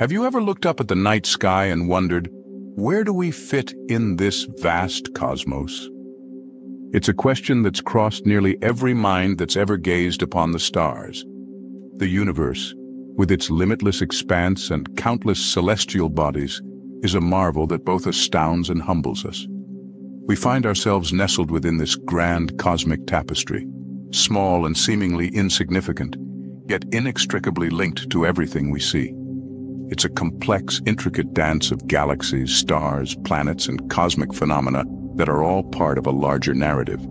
Have you ever looked up at the night sky and wondered, where do we fit in this vast cosmos? It's a question that's crossed nearly every mind that's ever gazed upon the stars. The universe, with its limitless expanse and countless celestial bodies, is a marvel that both astounds and humbles us. We find ourselves nestled within this grand cosmic tapestry, small and seemingly insignificant, yet inextricably linked to everything we see. It's a complex, intricate dance of galaxies, stars, planets, and cosmic phenomena that are all part of a larger narrative.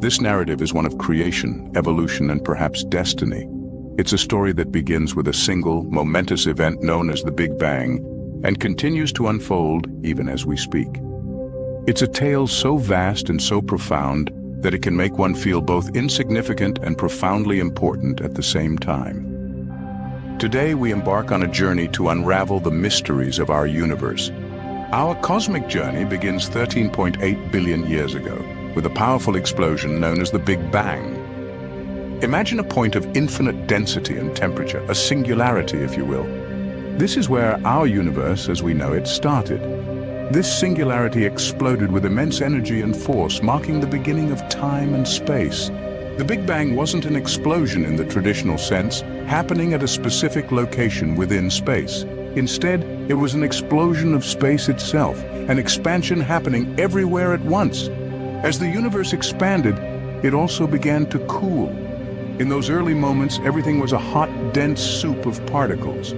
This narrative is one of creation, evolution, and perhaps destiny. It's a story that begins with a single, momentous event known as the Big Bang and continues to unfold even as we speak. It's a tale so vast and so profound that it can make one feel both insignificant and profoundly important at the same time. Today we embark on a journey to unravel the mysteries of our universe. Our cosmic journey begins 13.8 billion years ago with a powerful explosion known as the Big Bang. Imagine a point of infinite density and temperature, a singularity if you will. This is where our universe as we know it started. This singularity exploded with immense energy and force, marking the beginning of time and space. The Big Bang wasn't an explosion in the traditional sense, happening at a specific location within space. Instead, it was an explosion of space itself, an expansion happening everywhere at once. As the universe expanded, it also began to cool. In those early moments, everything was a hot, dense soup of particles.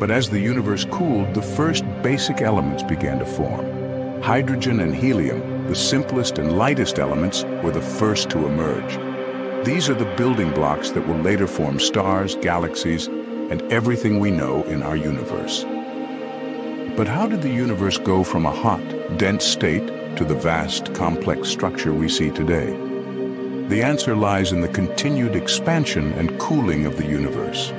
But as the universe cooled, the first basic elements began to form. Hydrogen and helium, the simplest and lightest elements, were the first to emerge. These are the building blocks that will later form stars, galaxies, and everything we know in our universe. But how did the universe go from a hot, dense state to the vast, complex structure we see today? The answer lies in the continued expansion and cooling of the universe.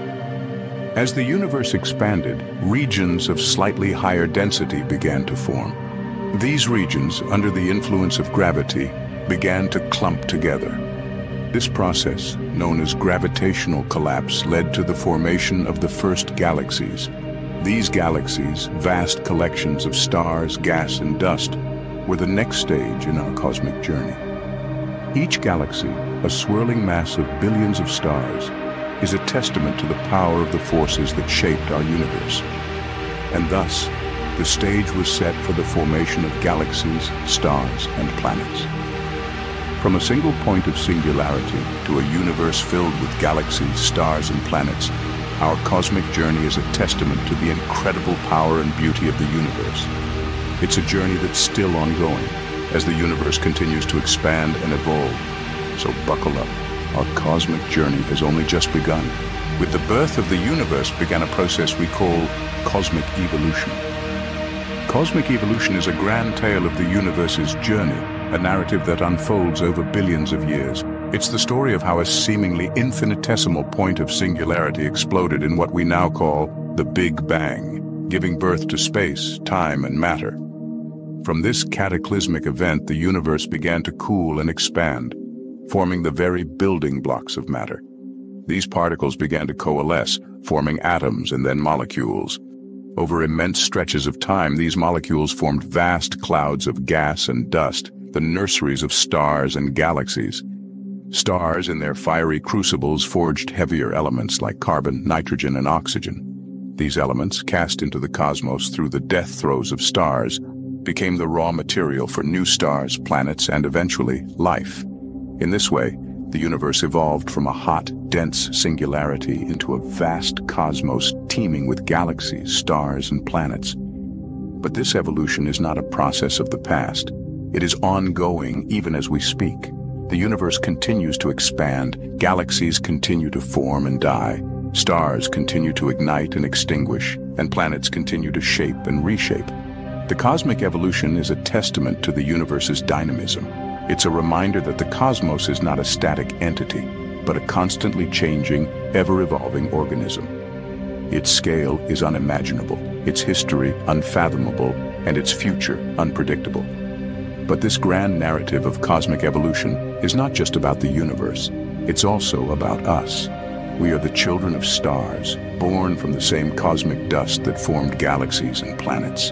As the universe expanded, regions of slightly higher density began to form. These regions, under the influence of gravity, began to clump together. This process, known as gravitational collapse, led to the formation of the first galaxies. These galaxies, vast collections of stars, gas, and dust, were the next stage in our cosmic journey. Each galaxy, a swirling mass of billions of stars, is a testament to the power of the forces that shaped our universe. And thus, the stage was set for the formation of galaxies, stars, and planets. From a single point of singularity to a universe filled with galaxies, stars, and planets, our cosmic journey is a testament to the incredible power and beauty of the universe. It's a journey that's still ongoing as the universe continues to expand and evolve. So buckle up. Our cosmic journey has only just begun. With the birth of the universe began a process we call cosmic evolution. Cosmic evolution is a grand tale of the universe's journey, a narrative that unfolds over billions of years. It's the story of how a seemingly infinitesimal point of singularity exploded in what we now call the Big Bang, giving birth to space, time, and matter. From this cataclysmic event, the universe began to cool and expand, forming the very building blocks of matter. These particles began to coalesce, forming atoms and then molecules. Over immense stretches of time, these molecules formed vast clouds of gas and dust, the nurseries of stars and galaxies. Stars in their fiery crucibles forged heavier elements like carbon, nitrogen, and oxygen. These elements, cast into the cosmos through the death throes of stars, became the raw material for new stars, planets, and eventually life. In this way, the universe evolved from a hot, dense singularity into a vast cosmos teeming with galaxies, stars, and planets. But this evolution is not a process of the past. It is ongoing even as we speak. The universe continues to expand, galaxies continue to form and die, stars continue to ignite and extinguish, and planets continue to shape and reshape. The cosmic evolution is a testament to the universe's dynamism. It's a reminder that the cosmos is not a static entity, but a constantly changing, ever-evolving organism. Its scale is unimaginable, its history unfathomable, and its future unpredictable. But this grand narrative of cosmic evolution is not just about the universe, it's also about us. We are the children of stars, born from the same cosmic dust that formed galaxies and planets.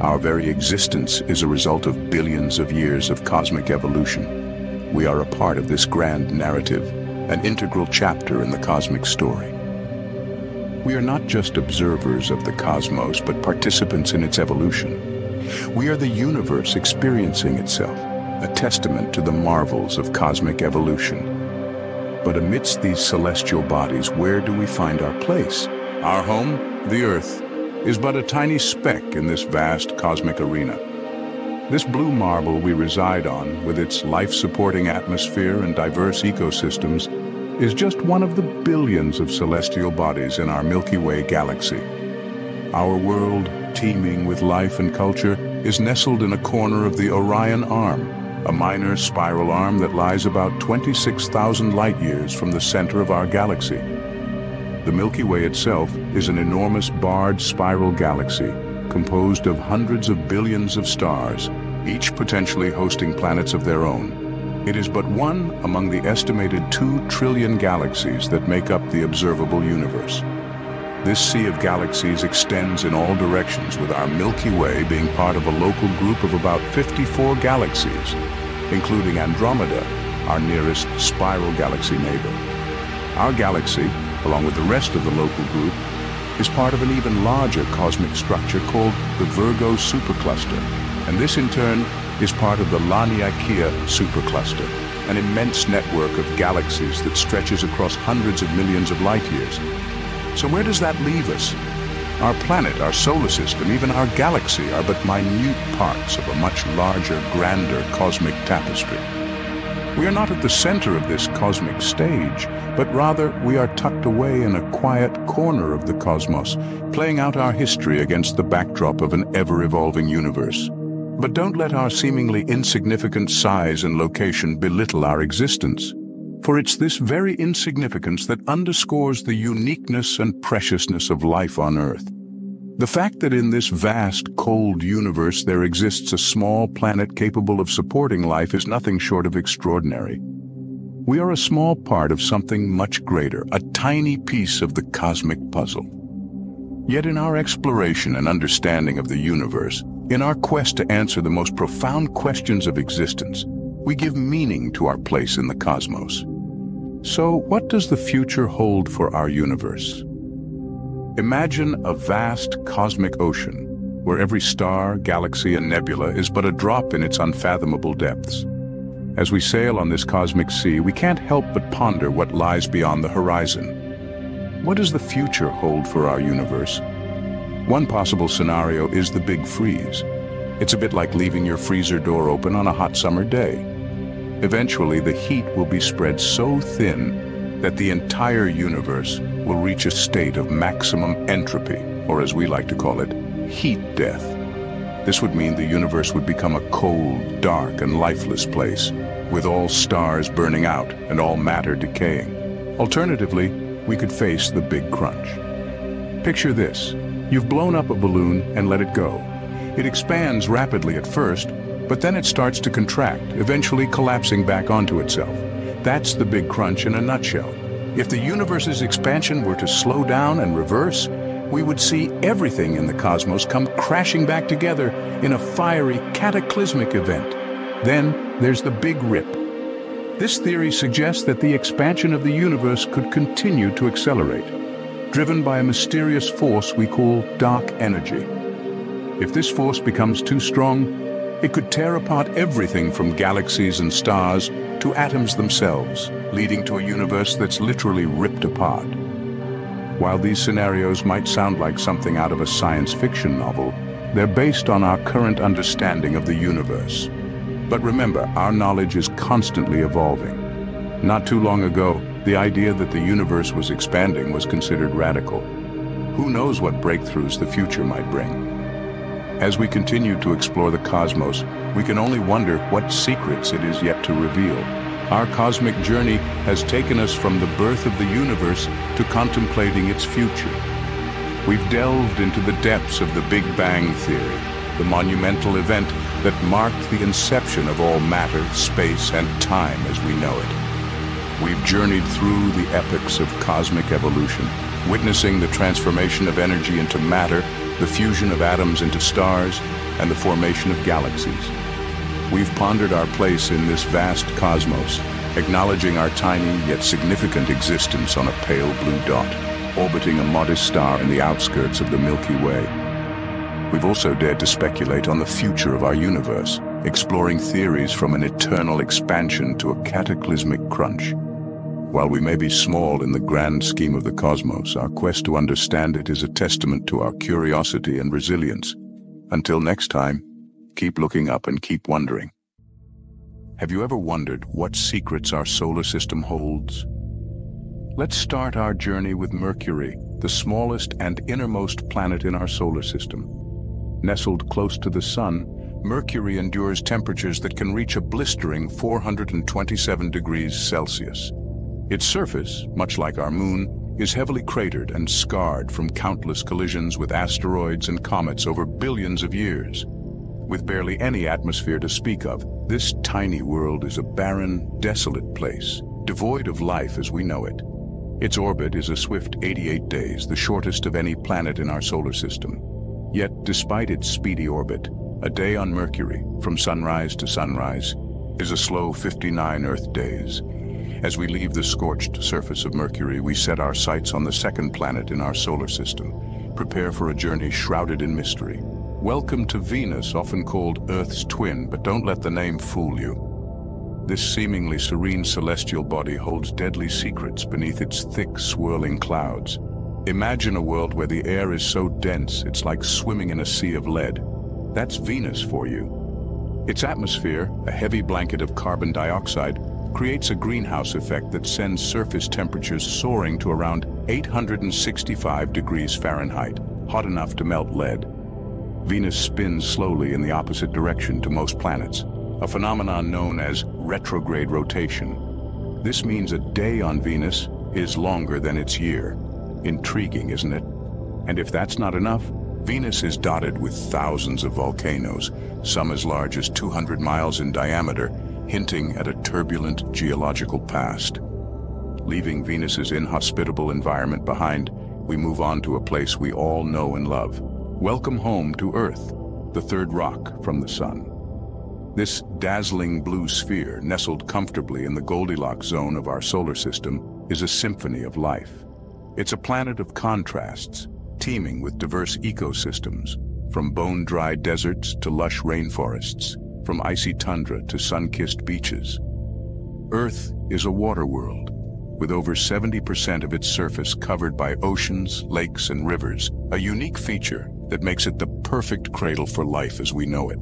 Our very existence is a result of billions of years of cosmic evolution. We are a part of this grand narrative, an integral chapter in the cosmic story. We are not just observers of the cosmos, but participants in its evolution. We are the universe experiencing itself, a testament to the marvels of cosmic evolution. But amidst these celestial bodies, where do we find our place? Our home, the Earth, is but a tiny speck in this vast cosmic arena. This blue marble we reside on, with its life-supporting atmosphere and diverse ecosystems, is just one of the billions of celestial bodies in our Milky Way galaxy. Our world, teeming with life and culture, is nestled in a corner of the Orion Arm, a minor spiral arm that lies about 26,000 light-years from the center of our galaxy. The Milky Way itself is an enormous barred spiral galaxy composed of hundreds of billions of stars, each potentially hosting planets of their own. It is but one among the estimated 2 trillion galaxies that make up the observable universe. This sea of galaxies extends in all directions, with our Milky Way being part of a local group of about 54 galaxies, including Andromeda, our nearest spiral galaxy neighbor. Our galaxy, along with the rest of the local group, is part of an even larger cosmic structure called the Virgo supercluster, and this in turn is part of the Laniakea supercluster, an immense network of galaxies that stretches across hundreds of millions of light-years. So where does that leave us? Our planet, our solar system, even our galaxy are but minute parts of a much larger, grander cosmic tapestry. We are not at the center of this cosmic stage, but rather we are tucked away in a quiet corner of the cosmos, playing out our history against the backdrop of an ever-evolving universe. But don't let our seemingly insignificant size and location belittle our existence. For it's this very insignificance that underscores the uniqueness and preciousness of life on Earth. The fact that in this vast, cold universe there exists a small planet capable of supporting life is nothing short of extraordinary. We are a small part of something much greater, a tiny piece of the cosmic puzzle. Yet in our exploration and understanding of the universe, in our quest to answer the most profound questions of existence, we give meaning to our place in the cosmos. So, what does the future hold for our universe? Imagine a vast cosmic ocean, where every star, galaxy, and nebula is but a drop in its unfathomable depths. As we sail on this cosmic sea, we can't help but ponder what lies beyond the horizon. What does the future hold for our universe? One possible scenario is the Big Freeze. It's a bit like leaving your freezer door open on a hot summer day. Eventually, the heat will be spread so thin that the entire universe will reach a state of maximum entropy, or as we like to call it, heat death. This would mean the universe would become a cold, dark, and lifeless place, with all stars burning out and all matter decaying. Alternatively, we could face the Big Crunch. Picture this. You've blown up a balloon and let it go. It expands rapidly at first, but then it starts to contract, eventually collapsing back onto itself. That's the Big Crunch in a nutshell. If the universe's expansion were to slow down and reverse, we would see everything in the cosmos come crashing back together in a fiery, cataclysmic event. Then there's the Big Rip. This theory suggests that the expansion of the universe could continue to accelerate, driven by a mysterious force we call dark energy. If this force becomes too strong, it could tear apart everything from galaxies and stars to atoms themselves, leading to a universe that's literally ripped apart. While these scenarios might sound like something out of a science fiction novel, they're based on our current understanding of the universe. But remember, our knowledge is constantly evolving. Not too long ago, the idea that the universe was expanding was considered radical. Who knows what breakthroughs the future might bring? As we continue to explore the cosmos, we can only wonder what secrets it is yet to reveal. Our cosmic journey has taken us from the birth of the universe to contemplating its future. We've delved into the depths of the Big Bang theory, the monumental event that marked the inception of all matter, space, and time as we know it. we've journeyed through the epochs of cosmic evolution, witnessing the transformation of energy into matter, the fusion of atoms into stars, and the formation of galaxies. We've pondered our place in this vast cosmos, acknowledging our tiny yet significant existence on a pale blue dot, orbiting a modest star in the outskirts of the Milky Way. We've also dared to speculate on the future of our universe, exploring theories from an eternal expansion to a cataclysmic crunch. While we may be small in the grand scheme of the cosmos, our quest to understand it is a testament to our curiosity and resilience. Until next time, keep looking up and keep wondering. Have you ever wondered what secrets our solar system holds? Let's start our journey with Mercury, the smallest and innermost planet in our solar system. Nestled close to the Sun, Mercury endures temperatures that can reach a blistering 427 degrees Celsius. Its surface, much like our Moon, is heavily cratered and scarred from countless collisions with asteroids and comets over billions of years. With barely any atmosphere to speak of, this tiny world is a barren, desolate place, devoid of life as we know it. Its orbit is a swift 88 days, the shortest of any planet in our solar system. Yet, despite its speedy orbit, a day on Mercury, from sunrise to sunrise, is a slow 59 Earth days. As we leave the scorched surface of Mercury, we set our sights on the second planet in our solar system. Prepare for a journey shrouded in mystery. Welcome to Venus, often called Earth's twin, but don't let the name fool you. This seemingly serene celestial body holds deadly secrets beneath its thick, swirling clouds. Imagine a world where the air is so dense it's like swimming in a sea of lead. That's Venus for you. Its atmosphere, a heavy blanket of carbon dioxide, creates a greenhouse effect that sends surface temperatures soaring to around 865 degrees Fahrenheit, hot enough to melt lead. Venus spins slowly in the opposite direction to most planets, a phenomenon known as retrograde rotation. This means a day on Venus is longer than its year. Intriguing, isn't it? And if that's not enough, Venus is dotted with thousands of volcanoes, some as large as 200 miles in diameter, hinting at a turbulent geological past. Leaving Venus's inhospitable environment behind, we move on to a place we all know and love. Welcome home to Earth, the third rock from the Sun. This dazzling blue sphere, nestled comfortably in the Goldilocks zone of our solar system, is a symphony of life. It's a planet of contrasts, teeming with diverse ecosystems, from bone-dry deserts to lush rainforests, from icy tundra to sun-kissed beaches. Earth is a water world, with over 70% of its surface covered by oceans, lakes, and rivers, a unique feature that makes it the perfect cradle for life as we know it.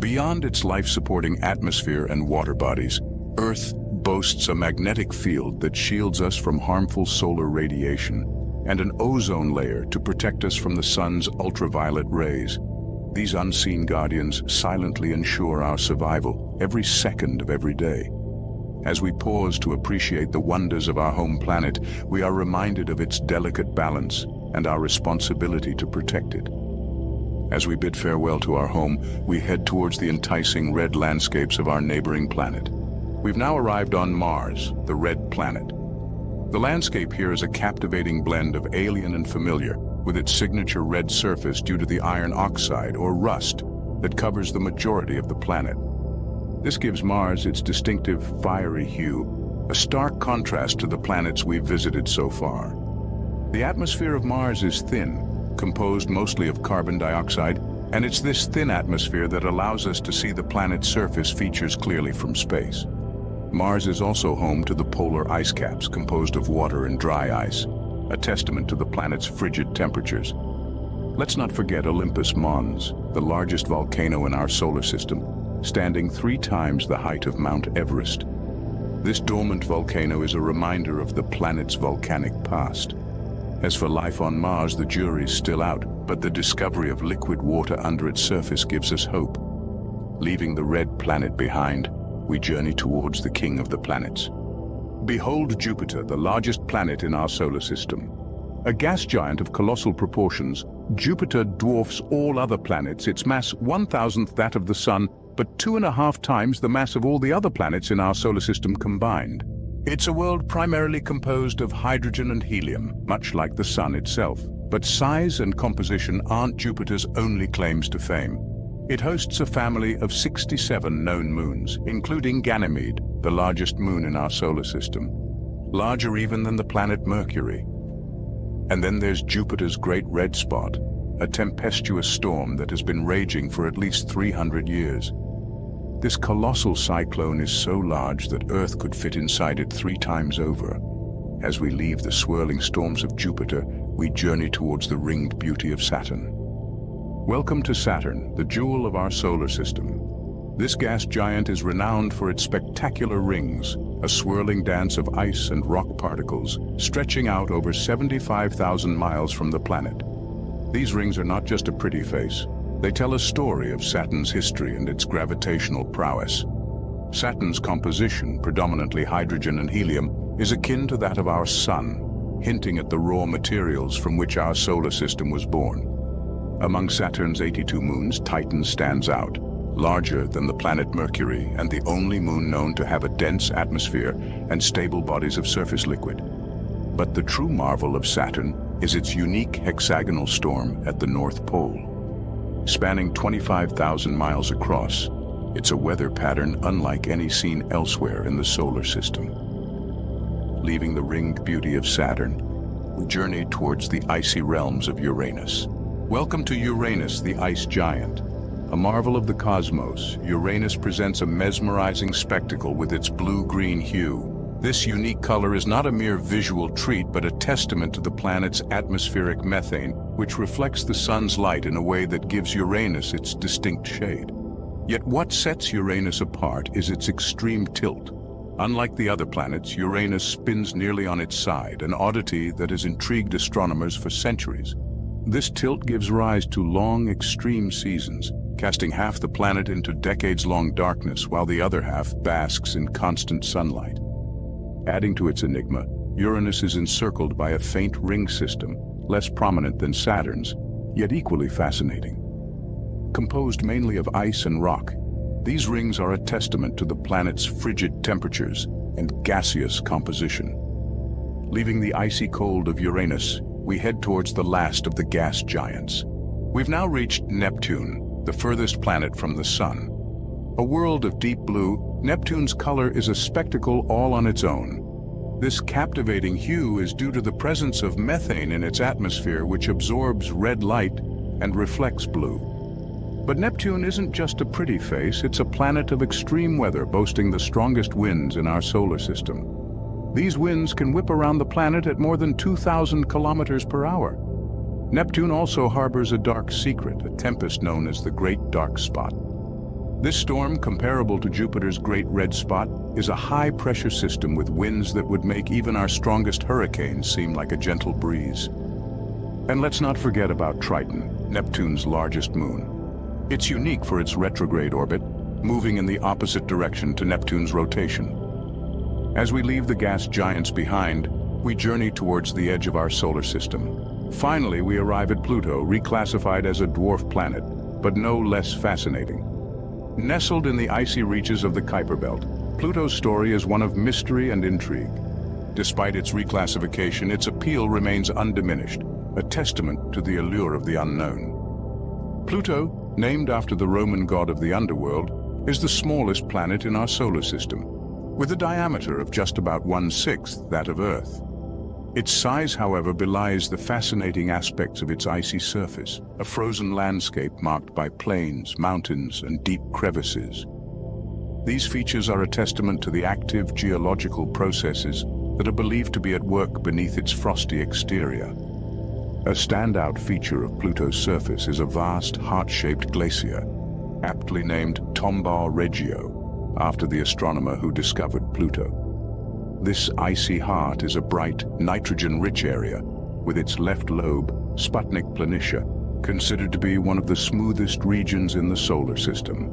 Beyond its life-supporting atmosphere and water bodies, Earth boasts a magnetic field that shields us from harmful solar radiation, and an ozone layer to protect us from the sun's ultraviolet rays. These unseen guardians silently ensure our survival every second of every day. As we pause to appreciate the wonders of our home planet, we are reminded of its delicate balance and our responsibility to protect it. As we bid farewell to our home, we head towards the enticing red landscapes of our neighboring planet. We've now arrived on Mars, the red planet. The landscape here is a captivating blend of alien and familiar, with its signature red surface due to the iron oxide, or rust, that covers the majority of the planet. This gives Mars its distinctive fiery hue, a stark contrast to the planets we've visited so far. The atmosphere of Mars is thin, composed mostly of carbon dioxide, and it's this thin atmosphere that allows us to see the planet's surface features clearly from space. Mars is also home to the polar ice caps composed of water and dry ice, a testament to the planet's frigid temperatures. Let's not forget Olympus Mons, the largest volcano in our solar system, standing 3 times the height of Mount Everest. This dormant volcano is a reminder of the planet's volcanic past. As for life on Mars, the jury's still out, but the discovery of liquid water under its surface gives us hope. Leaving the red planet behind, we journey towards the king of the planets. Behold Jupiter, the largest planet in our solar system. A gas giant of colossal proportions, Jupiter dwarfs all other planets, its mass 1,000th that of the Sun, but 2.5 times the mass of all the other planets in our solar system combined. It's a world primarily composed of hydrogen and helium, much like the Sun itself. But size and composition aren't Jupiter's only claims to fame. It hosts a family of 67 known moons, including Ganymede, the largest moon in our solar system, larger even than the planet Mercury. And then there's Jupiter's Great Red Spot, a tempestuous storm that has been raging for at least 300 years. This colossal cyclone is so large that Earth could fit inside it 3 times over. As we leave the swirling storms of Jupiter, we journey towards the ringed beauty of Saturn. Welcome to Saturn, the jewel of our solar system. This gas giant is renowned for its spectacular rings, a swirling dance of ice and rock particles stretching out over 75,000 miles from the planet. These rings are not just a pretty face. They tell a story of Saturn's history and its gravitational prowess. Saturn's composition, predominantly hydrogen and helium, is akin to that of our Sun, hinting at the raw materials from which our solar system was born. Among Saturn's 82 moons, Titan stands out, larger than the planet Mercury and the only moon known to have a dense atmosphere and stable bodies of surface liquid. But the true marvel of Saturn is its unique hexagonal storm at the North Pole. Spanning 25,000 miles across, it's a weather pattern unlike any seen elsewhere in the solar system. Leaving the ringed beauty of Saturn, we journey towards the icy realms of Uranus. Welcome to Uranus, the ice giant. A marvel of the cosmos, Uranus presents a mesmerizing spectacle with its blue-green hue. This unique color is not a mere visual treat, but a testament to the planet's atmospheric methane, which reflects the sun's light in a way that gives Uranus its distinct shade. Yet what sets Uranus apart is its extreme tilt. Unlike the other planets, Uranus spins nearly on its side, an oddity that has intrigued astronomers for centuries. This tilt gives rise to long, extreme seasons, casting half the planet into decades-long darkness while the other half basks in constant sunlight. Adding to its enigma, Uranus is encircled by a faint ring system, less prominent than Saturn's, yet equally fascinating. Composed mainly of ice and rock, these rings are a testament to the planet's frigid temperatures and gaseous composition. Leaving the icy cold of Uranus, we head towards the last of the gas giants. We've now reached Neptune, the furthest planet from the Sun. A world of deep blue, Neptune's color is a spectacle all on its own. This captivating hue is due to the presence of methane in its atmosphere, which absorbs red light and reflects blue. But Neptune isn't just a pretty face, it's a planet of extreme weather, boasting the strongest winds in our solar system. These winds can whip around the planet at more than 2,000 kilometers per hour. Neptune also harbors a dark secret, a tempest known as the Great Dark Spot. This storm, comparable to Jupiter's Great Red Spot, is a high-pressure system with winds that would make even our strongest hurricanes seem like a gentle breeze. And let's not forget about Triton, Neptune's largest moon. It's unique for its retrograde orbit, moving in the opposite direction to Neptune's rotation. As we leave the gas giants behind, we journey towards the edge of our solar system. Finally, we arrive at Pluto, reclassified as a dwarf planet, but no less fascinating. Nestled in the icy reaches of the Kuiper Belt, Pluto's story is one of mystery and intrigue. Despite its reclassification, its appeal remains undiminished, a testament to the allure of the unknown. Pluto, named after the Roman god of the underworld, is the smallest planet in our solar system, with a diameter of just about 1/6 that of Earth. Its size, however, belies the fascinating aspects of its icy surface, a frozen landscape marked by plains, mountains, and deep crevices. These features are a testament to the active geological processes that are believed to be at work beneath its frosty exterior. A standout feature of Pluto's surface is a vast, heart-shaped glacier, aptly named Tombaugh Reggio, after the astronomer who discovered Pluto. This icy heart is a bright, nitrogen-rich area, with its left lobe, Sputnik Planitia, considered to be one of the smoothest regions in the solar system.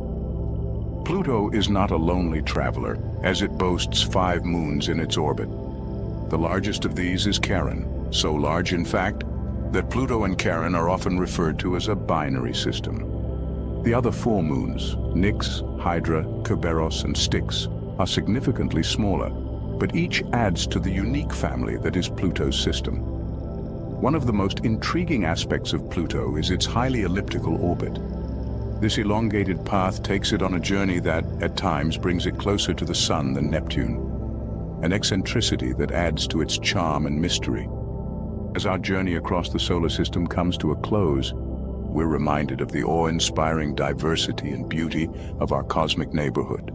Pluto is not a lonely traveler, as it boasts 5 moons in its orbit. The largest of these is Charon, so large in fact that Pluto and Charon are often referred to as a binary system. The other 4 moons, Nix, Hydra, Kerberos, and Styx, are significantly smaller, but each adds to the unique family that is Pluto's system. One of the most intriguing aspects of Pluto is its highly elliptical orbit. This elongated path takes it on a journey that, at times, brings it closer to the Sun than Neptune, an eccentricity that adds to its charm and mystery. As our journey across the solar system comes to a close, we're reminded of the awe-inspiring diversity and beauty of our cosmic neighborhood.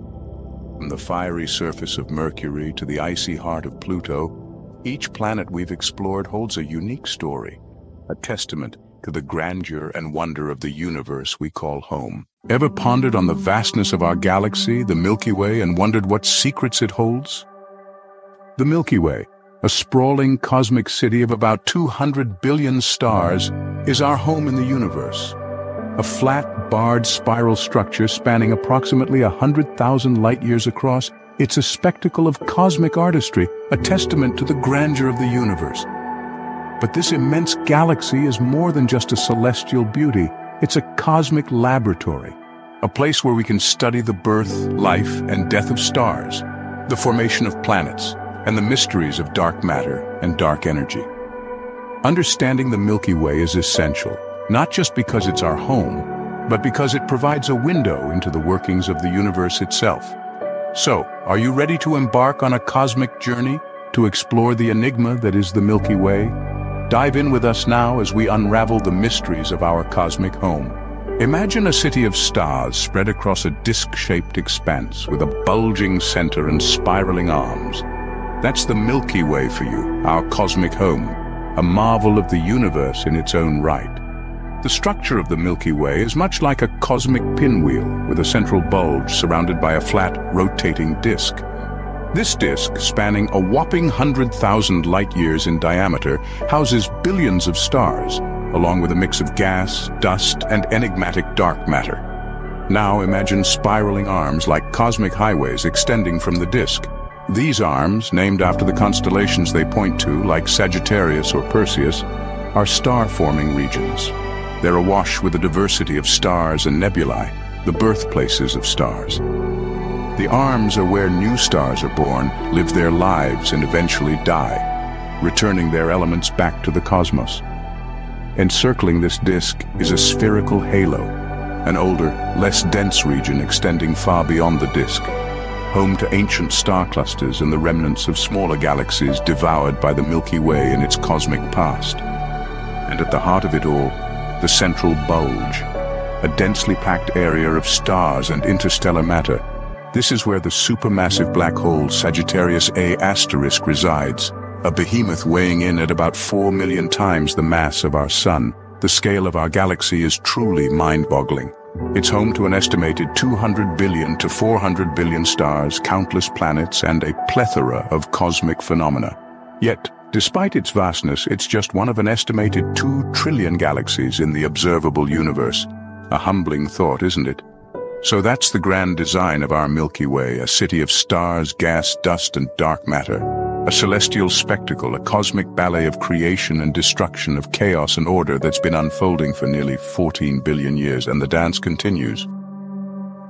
From the fiery surface of Mercury to the icy heart of Pluto, each planet we've explored holds a unique story, a testament to the grandeur and wonder of the universe we call home. Ever pondered on the vastness of our galaxy, the Milky Way, and wondered what secrets it holds? The Milky Way, a sprawling cosmic city of about 200 billion stars, is our home in the universe. A flat, barred spiral structure spanning approximately 100,000 light-years across, it's a spectacle of cosmic artistry, a testament to the grandeur of the universe. But this immense galaxy is more than just a celestial beauty. It's a cosmic laboratory, a place where we can study the birth, life, and death of stars, the formation of planets, and the mysteries of dark matter and dark energy. Understanding the Milky Way is essential, not just because it's our home, but because it provides a window into the workings of the universe itself. So, are you ready to embark on a cosmic journey to explore the enigma that is the Milky Way? Dive in with us now as we unravel the mysteries of our cosmic home. Imagine a city of stars spread across a disc-shaped expanse with a bulging center and spiraling arms. That's the Milky Way for you, our cosmic home, a marvel of the universe in its own right. The structure of the Milky Way is much like a cosmic pinwheel with a central bulge surrounded by a flat, rotating disc. This disk, spanning a whopping 100,000 light-years in diameter, houses billions of stars, along with a mix of gas, dust, and enigmatic dark matter. Now imagine spiraling arms like cosmic highways extending from the disk. These arms, named after the constellations they point to, like Sagittarius or Perseus, are star-forming regions. They're awash with a diversity of stars and nebulae, the birthplaces of stars. The arms are where new stars are born, live their lives, and eventually die, returning their elements back to the cosmos. Encircling this disk is a spherical halo, an older, less dense region extending far beyond the disk, home to ancient star clusters and the remnants of smaller galaxies devoured by the Milky Way in its cosmic past. And at the heart of it all, the central bulge, a densely packed area of stars and interstellar matter. This is where the supermassive black hole Sagittarius A** resides, a behemoth weighing in at about 4 million times the mass of our Sun. The scale of our galaxy is truly mind-boggling. It's home to an estimated 200 billion to 400 billion stars, countless planets, and a plethora of cosmic phenomena. Yet, despite its vastness, it's just one of an estimated 2 trillion galaxies in the observable universe. A humbling thought, isn't it? So that's the grand design of our Milky Way, a city of stars, gas, dust, and dark matter. A celestial spectacle, a cosmic ballet of creation and destruction, of chaos and order that's been unfolding for nearly 14 billion years, and the dance continues.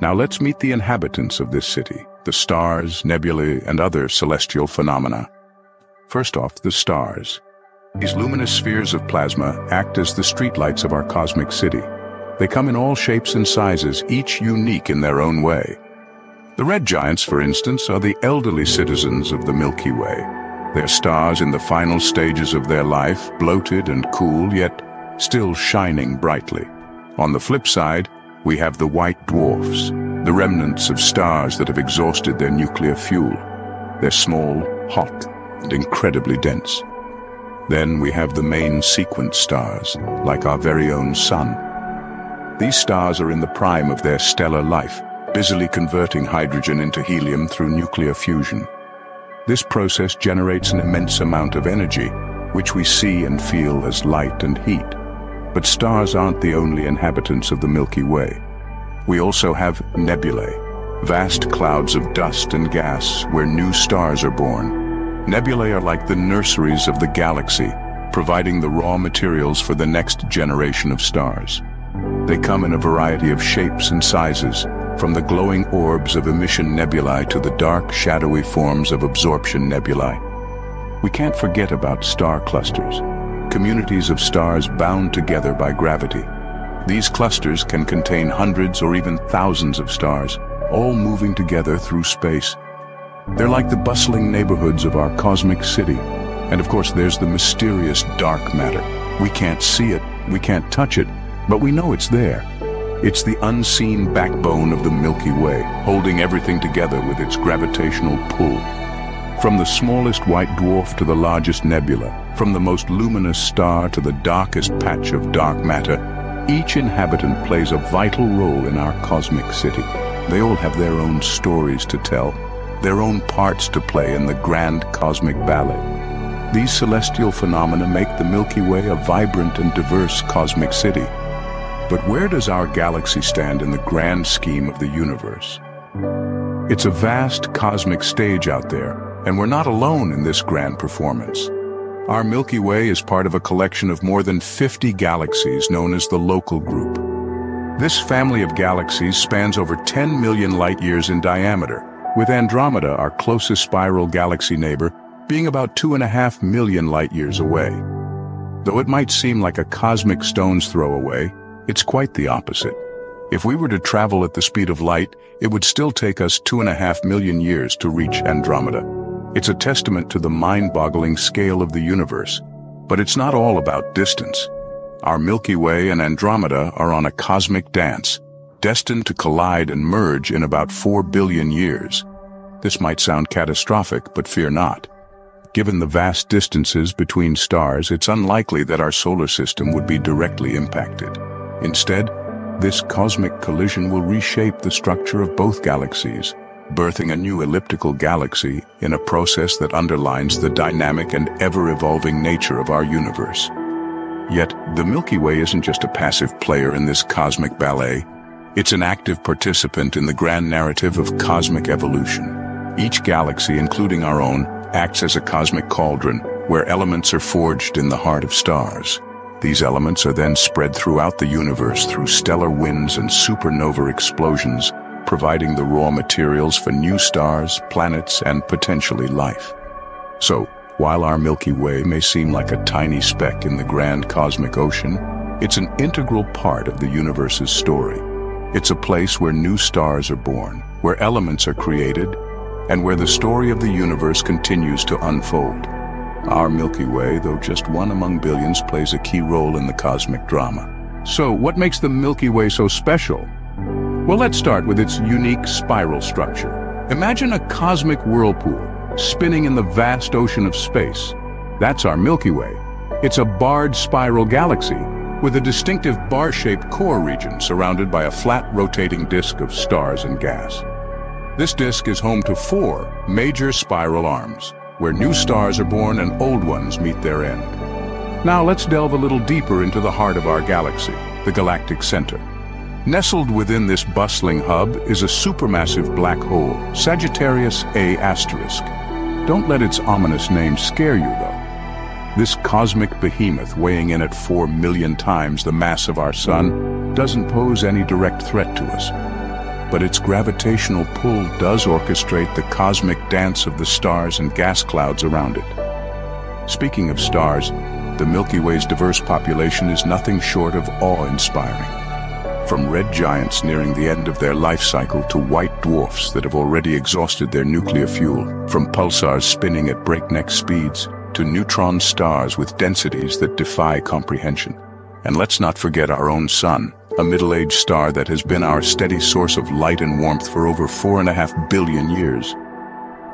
Now let's meet the inhabitants of this city, the stars, nebulae, and other celestial phenomena. First off, the stars. These luminous spheres of plasma act as the streetlights of our cosmic city. They come in all shapes and sizes, each unique in their own way. The red giants, for instance, are the elderly citizens of the Milky Way. They're stars in the final stages of their life, bloated and cool, yet still shining brightly. On the flip side, we have the white dwarfs, the remnants of stars that have exhausted their nuclear fuel. They're small, hot, and incredibly dense. Then we have the main sequence stars, like our very own Sun. These stars are in the prime of their stellar life, busily converting hydrogen into helium through nuclear fusion. This process generates an immense amount of energy, which we see and feel as light and heat. But stars aren't the only inhabitants of the Milky Way. We also have nebulae, vast clouds of dust and gas where new stars are born. Nebulae are like the nurseries of the galaxy, providing the raw materials for the next generation of stars. They come in a variety of shapes and sizes, from the glowing orbs of emission nebulae to the dark, shadowy forms of absorption nebulae. We can't forget about star clusters, communities of stars bound together by gravity. These clusters can contain hundreds or even thousands of stars, all moving together through space. They're like the bustling neighborhoods of our cosmic city. And of course, there's the mysterious dark matter. We can't see it, we can't touch it, but we know it's there. It's the unseen backbone of the Milky Way, holding everything together with its gravitational pull. From the smallest white dwarf to the largest nebula, from the most luminous star to the darkest patch of dark matter, each inhabitant plays a vital role in our cosmic city. They all have their own stories to tell, their own parts to play in the grand cosmic ballet. These celestial phenomena make the Milky Way a vibrant and diverse cosmic city. But where does our galaxy stand in the grand scheme of the universe? It's a vast cosmic stage out there, and we're not alone in this grand performance. Our Milky Way is part of a collection of more than 50 galaxies known as the Local Group. This family of galaxies spans over 10 million light-years in diameter, with Andromeda, our closest spiral galaxy neighbor, being about 2.5 million light-years away. Though it might seem like a cosmic stone's throw away, it's quite the opposite. If we were to travel at the speed of light, it would still take us 2.5 million years to reach Andromeda. It's a testament to the mind-boggling scale of the universe. But it's not all about distance. Our Milky Way and Andromeda are on a cosmic dance, destined to collide and merge in about 4 billion years. This might sound catastrophic, but fear not. Given the vast distances between stars, it's unlikely that our solar system would be directly impacted. Instead, this cosmic collision will reshape the structure of both galaxies, birthing a new elliptical galaxy in a process that underlines the dynamic and ever-evolving nature of our universe. Yet, the Milky Way isn't just a passive player in this cosmic ballet. It's an active participant in the grand narrative of cosmic evolution. Each galaxy, including our own, acts as a cosmic cauldron where elements are forged in the heart of stars. These elements are then spread throughout the universe through stellar winds and supernova explosions, providing the raw materials for new stars, planets, and potentially life. So, while our Milky Way may seem like a tiny speck in the grand cosmic ocean, it's an integral part of the universe's story. It's a place where new stars are born, where elements are created, and where the story of the universe continues to unfold. Our Milky Way, though just one among billions, plays a key role in the cosmic drama. So, what makes the Milky Way so special? Well, let's start with its unique spiral structure. Imagine a cosmic whirlpool spinning in the vast ocean of space. That's our Milky Way. It's a barred spiral galaxy with a distinctive bar-shaped core region surrounded by a flat rotating disk of stars and gas. This disk is home to 4 major spiral arms, where new stars are born and old ones meet their end. Now let's delve a little deeper into the heart of our galaxy, the galactic center. Nestled within this bustling hub is a supermassive black hole, Sagittarius A asterisk. Don't let its ominous name scare you, though. This cosmic behemoth, weighing in at 4 million times the mass of our sun, doesn't pose any direct threat to us. But its gravitational pull does orchestrate the cosmic dance of the stars and gas clouds around it. Speaking of stars, the Milky Way's diverse population is nothing short of awe-inspiring. From red giants nearing the end of their life cycle to white dwarfs that have already exhausted their nuclear fuel, from pulsars spinning at breakneck speeds to neutron stars with densities that defy comprehension. And let's not forget our own sun, a middle-aged star that has been our steady source of light and warmth for over 4.5 billion years.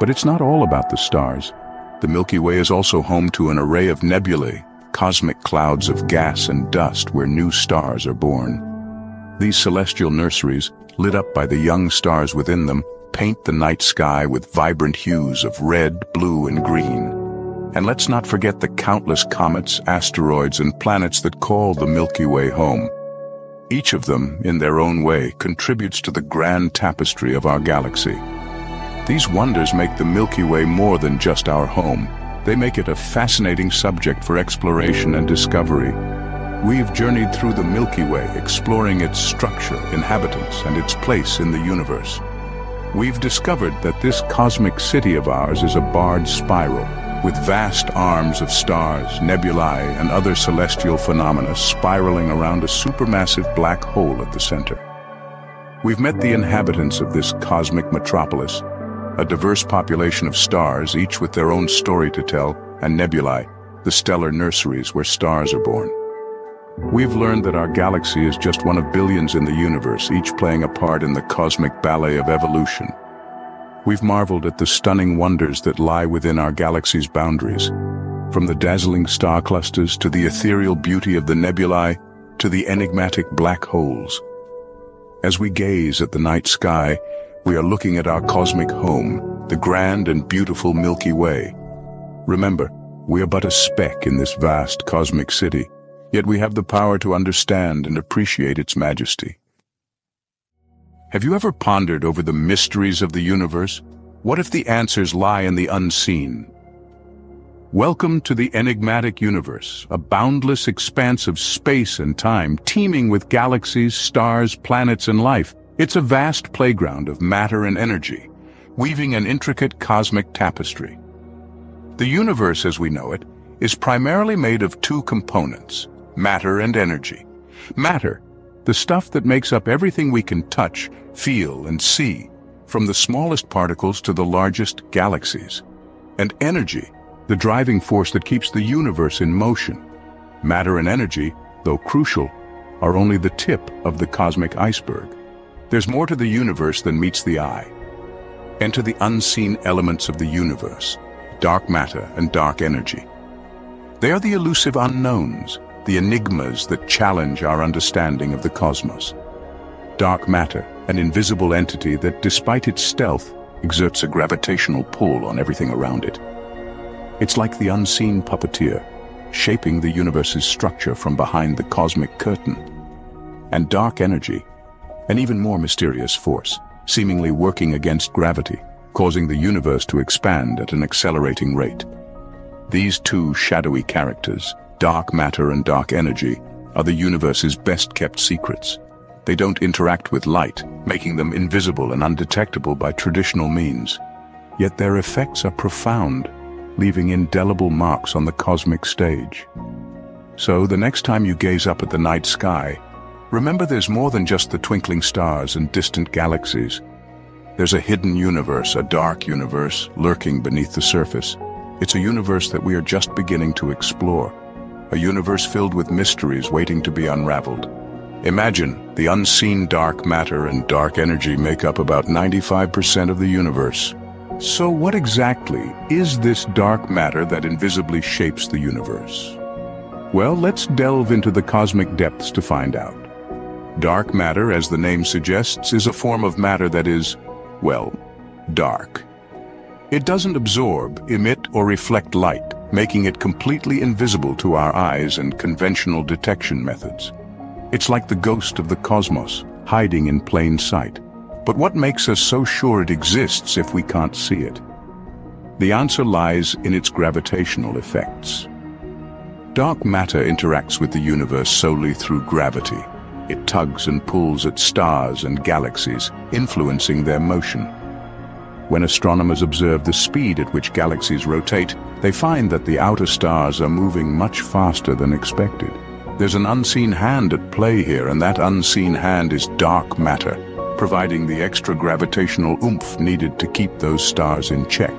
But it's not all about the stars. The Milky Way is also home to an array of nebulae, cosmic clouds of gas and dust where new stars are born. These celestial nurseries, lit up by the young stars within them, paint the night sky with vibrant hues of red, blue, and green. And let's not forget the countless comets, asteroids, and planets that call the Milky Way home. Each of them, in their own way, contributes to the grand tapestry of our galaxy. These wonders make the Milky Way more than just our home. They make it a fascinating subject for exploration and discovery. We've journeyed through the Milky Way, exploring its structure, inhabitants, and its place in the universe. We've discovered that this cosmic city of ours is a barred spiral, with vast arms of stars, nebulae, and other celestial phenomena spiraling around a supermassive black hole at the center. We've met the inhabitants of this cosmic metropolis, a diverse population of stars, each with their own story to tell, and nebulae, the stellar nurseries where stars are born. We've learned that our galaxy is just one of billions in the universe, each playing a part in the cosmic ballet of evolution. We've marveled at the stunning wonders that lie within our galaxy's boundaries, from the dazzling star clusters to the ethereal beauty of the nebulae to the enigmatic black holes. As we gaze at the night sky, we are looking at our cosmic home, the grand and beautiful Milky Way. Remember, we are but a speck in this vast cosmic city, yet we have the power to understand and appreciate its majesty. Have you ever pondered over the mysteries of the universe? What if the answers lie in the unseen? Welcome to the enigmatic universe, a boundless expanse of space and time, teeming with galaxies, stars, planets, and life. It's a vast playground of matter and energy, weaving an intricate cosmic tapestry. The universe as we know it is primarily made of two components, matter and energy. Matter, the stuff that makes up everything we can touch, feel, and see, from the smallest particles to the largest galaxies. And energy, the driving force that keeps the universe in motion. Matter and energy, though crucial, are only the tip of the cosmic iceberg. There's more to the universe than meets the eye. Enter the unseen elements of the universe, dark matter and dark energy. They are the elusive unknowns, the enigmas that challenge our understanding of the cosmos. Dark matter, an invisible entity that, despite its stealth, exerts a gravitational pull on everything around it. It's like the unseen puppeteer, shaping the universe's structure from behind the cosmic curtain. And dark energy, an even more mysterious force, seemingly working against gravity, causing the universe to expand at an accelerating rate. These two shadowy characters, dark matter and dark energy, are the universe's best-kept secrets. They don't interact with light, making them invisible and undetectable by traditional means. Yet their effects are profound, leaving indelible marks on the cosmic stage. So the next time you gaze up at the night sky, remember there's more than just the twinkling stars and distant galaxies. There's a hidden universe, a dark universe, lurking beneath the surface. It's a universe that we are just beginning to explore. A universe filled with mysteries waiting to be unraveled. Imagine, the unseen dark matter and dark energy make up about 95% of the universe. So what exactly is this dark matter that invisibly shapes the universe? Well, let's delve into the cosmic depths to find out. Dark matter, as the name suggests, is a form of matter that is, well, dark. It doesn't absorb, emit, or reflect light, making it completely invisible to our eyes and conventional detection methods. It's like the ghost of the cosmos, hiding in plain sight. But what makes us so sure it exists if we can't see it? The answer lies in its gravitational effects. Dark matter interacts with the universe solely through gravity. It tugs and pulls at stars and galaxies, influencing their motion. When astronomers observe the speed at which galaxies rotate, they find that the outer stars are moving much faster than expected. There's an unseen hand at play here, and that unseen hand is dark matter, providing the extra gravitational oomph needed to keep those stars in check.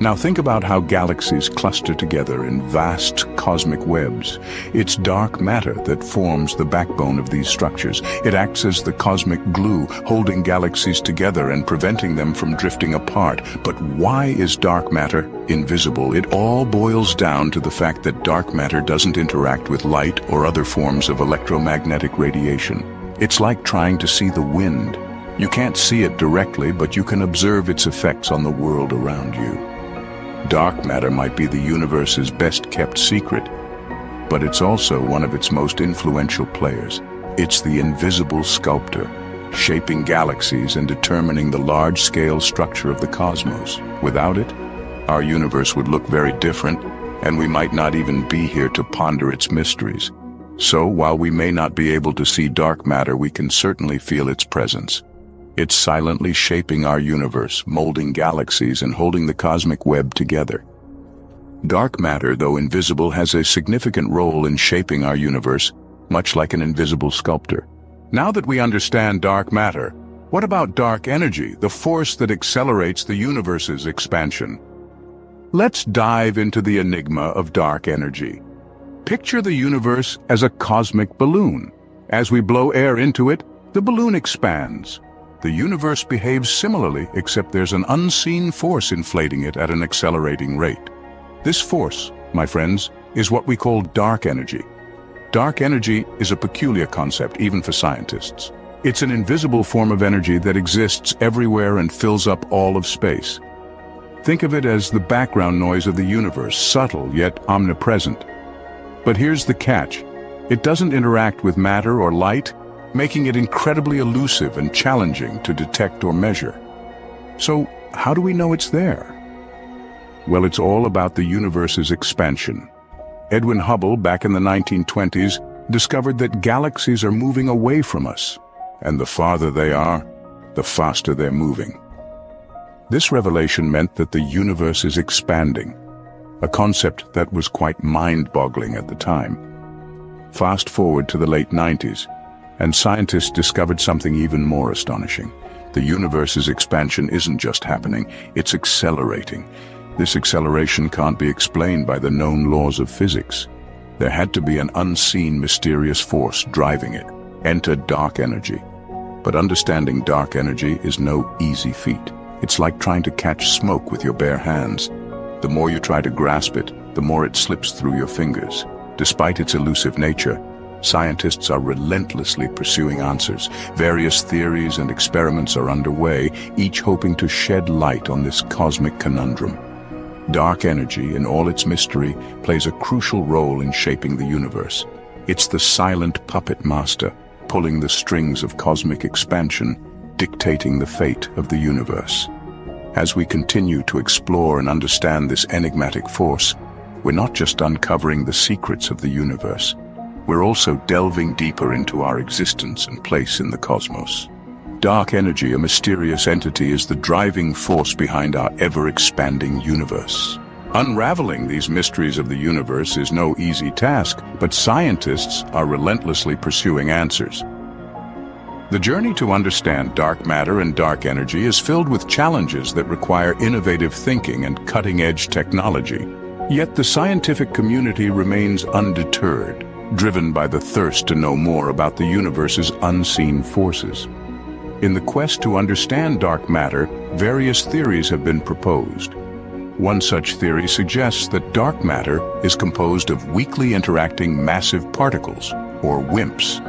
Now think about how galaxies cluster together in vast cosmic webs. It's dark matter that forms the backbone of these structures. It acts as the cosmic glue, holding galaxies together and preventing them from drifting apart. But why is dark matter invisible? It all boils down to the fact that dark matter doesn't interact with light or other forms of electromagnetic radiation. It's like trying to see the wind. You can't see it directly, but you can observe its effects on the world around you. Dark matter might be the universe's best-kept secret, but it's also one of its most influential players. It's the invisible sculptor, shaping galaxies and determining the large-scale structure of the cosmos. Without it, our universe would look very different, and we might not even be here to ponder its mysteries. So while we may not be able to see dark matter, we can certainly feel its presence. It's silently shaping our universe, molding galaxies and holding the cosmic web together. Dark matter, though invisible, has a significant role in shaping our universe, much like an invisible sculptor. Now that we understand dark matter, what about dark energy, the force that accelerates the universe's expansion? Let's dive into the enigma of dark energy. Picture the universe as a cosmic balloon. As we blow air into it, the balloon expands. The universe behaves similarly, except there's an unseen force inflating it at an accelerating rate. This force, my friends, is what we call dark energy. Dark energy is a peculiar concept, even for scientists. It's an invisible form of energy that exists everywhere and fills up all of space. Think of it as the background noise of the universe, subtle yet omnipresent. But here's the catch. It doesn't interact with matter or light, making it incredibly elusive and challenging to detect or measure. So, how do we know it's there? Well, it's all about the universe's expansion. Edwin Hubble, back in the 1920s, discovered that galaxies are moving away from us, and the farther they are, the faster they're moving. This revelation meant that the universe is expanding, a concept that was quite mind-boggling at the time. Fast forward to the late 90s, and scientists discovered something even more astonishing. The universe's expansion isn't just happening, it's accelerating. This acceleration can't be explained by the known laws of physics. There had to be an unseen, mysterious force driving it. Enter dark energy. But understanding dark energy is no easy feat. It's like trying to catch smoke with your bare hands. The more you try to grasp it, the more it slips through your fingers. Despite its elusive nature, scientists are relentlessly pursuing answers. Various theories and experiments are underway, each hoping to shed light on this cosmic conundrum. Dark energy, in all its mystery, plays a crucial role in shaping the universe. It's the silent puppet master, pulling the strings of cosmic expansion, dictating the fate of the universe. As we continue to explore and understand this enigmatic force, we're not just uncovering the secrets of the universe, we're also delving deeper into our existence and place in the cosmos. Dark energy, a mysterious entity, is the driving force behind our ever-expanding universe. Unraveling these mysteries of the universe is no easy task, but scientists are relentlessly pursuing answers. The journey to understand dark matter and dark energy is filled with challenges that require innovative thinking and cutting-edge technology. Yet the scientific community remains undeterred, driven by the thirst to know more about the universe's unseen forces. In the quest to understand dark matter, various theories have been proposed. One such theory suggests that dark matter is composed of weakly interacting massive particles, or WIMPs.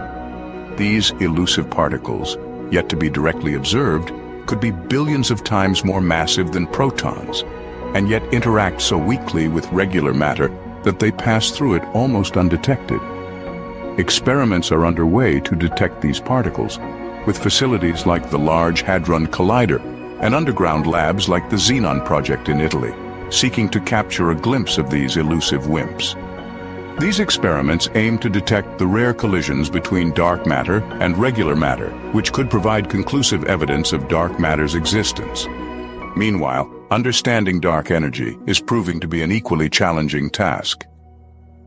These elusive particles, yet to be directly observed, could be billions of times more massive than protons, and yet interact so weakly with regular matter that they pass through it almost undetected. Experiments are underway to detect these particles, with facilities like the Large Hadron Collider and underground labs like the Xenon Project in Italy, seeking to capture a glimpse of these elusive WIMPs. These experiments aim to detect the rare collisions between dark matter and regular matter, which could provide conclusive evidence of dark matter's existence. Meanwhile, understanding dark energy is proving to be an equally challenging task.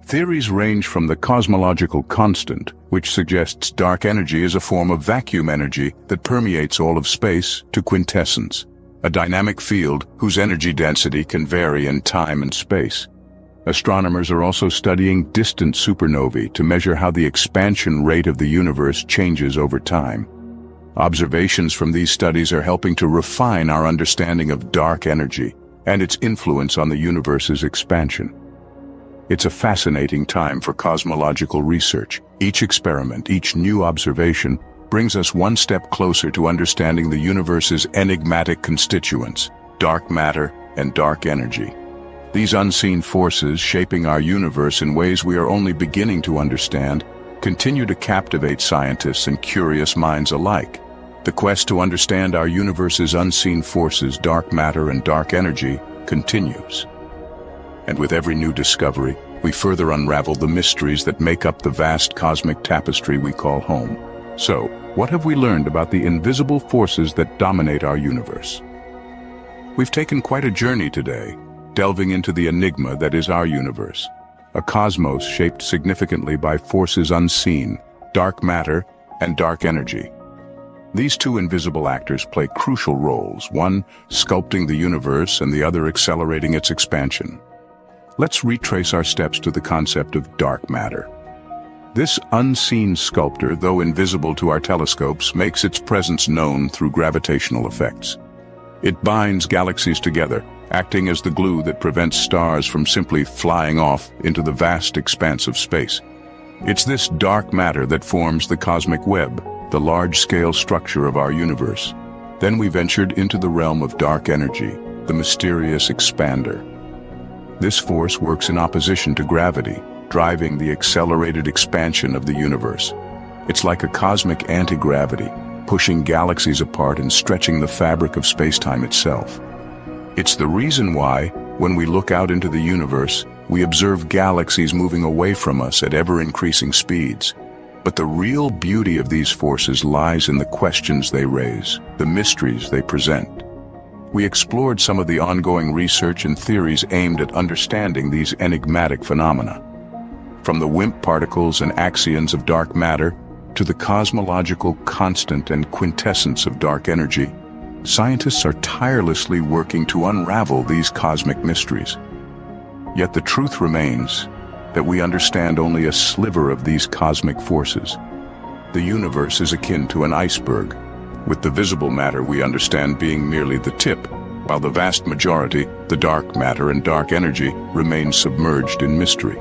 Theories range from the cosmological constant, which suggests dark energy is a form of vacuum energy that permeates all of space, to quintessence, a dynamic field whose energy density can vary in time and space. Astronomers are also studying distant supernovae to measure how the expansion rate of the universe changes over time. Observations from these studies are helping to refine our understanding of dark energy and its influence on the universe's expansion. It's a fascinating time for cosmological research. Each experiment, each new observation, brings us one step closer to understanding the universe's enigmatic constituents, dark matter and dark energy. These unseen forces shaping our universe in ways we are only beginning to understand continue to captivate scientists and curious minds alike. The quest to understand our universe's unseen forces, dark matter and dark energy, continues. And with every new discovery, we further unravel the mysteries that make up the vast cosmic tapestry we call home. So, what have we learned about the invisible forces that dominate our universe? We've taken quite a journey today, delving into the enigma that is our universe, a cosmos shaped significantly by forces unseen, dark matter, and dark energy. These two invisible actors play crucial roles, one sculpting the universe and the other accelerating its expansion. Let's retrace our steps to the concept of dark matter. This unseen sculptor, though invisible to our telescopes, makes its presence known through gravitational effects. It binds galaxies together, acting as the glue that prevents stars from simply flying off into the vast expanse of space. It's this dark matter that forms the cosmic web, the large-scale structure of our universe. Then we ventured into the realm of dark energy, the mysterious expander. This force works in opposition to gravity, driving the accelerated expansion of the universe. It's like a cosmic anti-gravity, pushing galaxies apart and stretching the fabric of space-time itself. It's the reason why, when we look out into the universe, we observe galaxies moving away from us at ever-increasing speeds. But the real beauty of these forces lies in the questions they raise, the mysteries they present. We explored some of the ongoing research and theories aimed at understanding these enigmatic phenomena. From the WIMP particles and axions of dark matter to the cosmological constant and quintessence of dark energy, scientists are tirelessly working to unravel these cosmic mysteries. Yet the truth remains that we understand only a sliver of these cosmic forces. The universe is akin to an iceberg, with the visible matter we understand being merely the tip, while the vast majority, the dark matter and dark energy, remain submerged in mystery.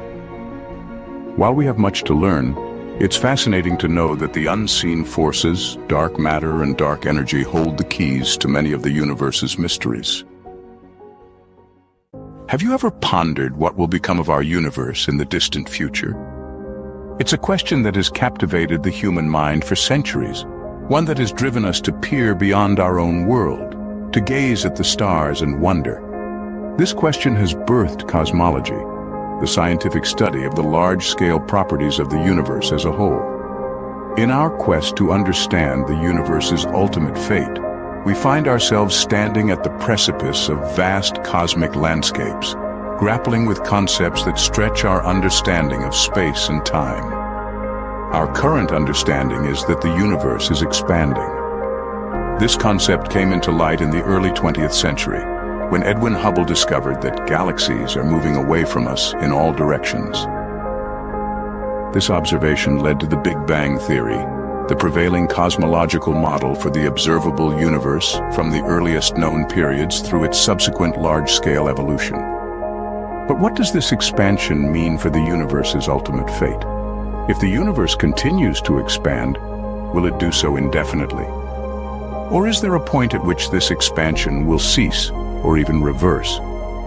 While we have much to learn, it's fascinating to know that the unseen forces, dark matter and dark energy, hold the keys to many of the universe's mysteries. Have you ever pondered what will become of our universe in the distant future? It's a question that has captivated the human mind for centuries, one that has driven us to peer beyond our own world, to gaze at the stars and wonder. This question has birthed cosmology, the scientific study of the large-scale properties of the universe as a whole. In our quest to understand the universe's ultimate fate, we find ourselves standing at the precipice of vast cosmic landscapes, grappling with concepts that stretch our understanding of space and time. Our current understanding is that the universe is expanding. This concept came into light in the early 20th century, when Edwin Hubble discovered that galaxies are moving away from us in all directions. This observation led to the Big Bang theory, the prevailing cosmological model for the observable universe from the earliest known periods through its subsequent large-scale evolution. But what does this expansion mean for the universe's ultimate fate? If the universe continues to expand, will it do so indefinitely? Or is there a point at which this expansion will cease, or even reverse?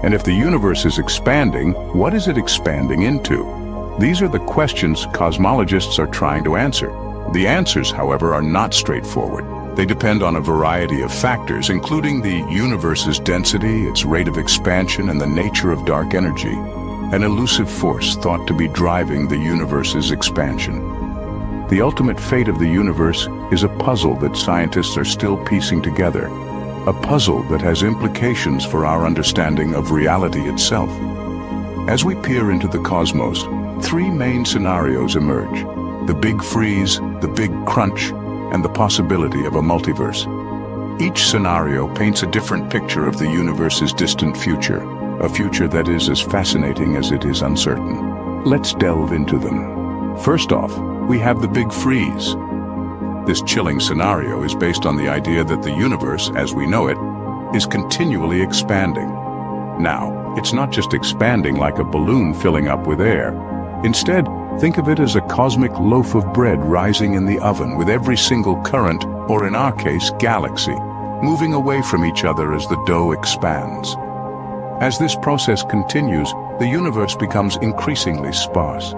And if the universe is expanding, what is it expanding into? These are the questions cosmologists are trying to answer. The answers, however, are not straightforward. They depend on a variety of factors, including the universe's density, its rate of expansion, and the nature of dark energy, an elusive force thought to be driving the universe's expansion. The ultimate fate of the universe is a puzzle that scientists are still piecing together, a puzzle that has implications for our understanding of reality itself. As we peer into the cosmos, three main scenarios emerge: the big freeze, the big crunch, and the possibility of a multiverse. Each scenario paints a different picture of the universe's distant future, a future that is as fascinating as it is uncertain. Let's delve into them. First off, we have the big freeze. This chilling scenario is based on the idea that the universe, as we know it, is continually expanding. Now, it's not just expanding like a balloon filling up with air. Instead, think of it as a cosmic loaf of bread rising in the oven, with every single current, or in our case, galaxy, moving away from each other as the dough expands. As this process continues, the universe becomes increasingly sparse.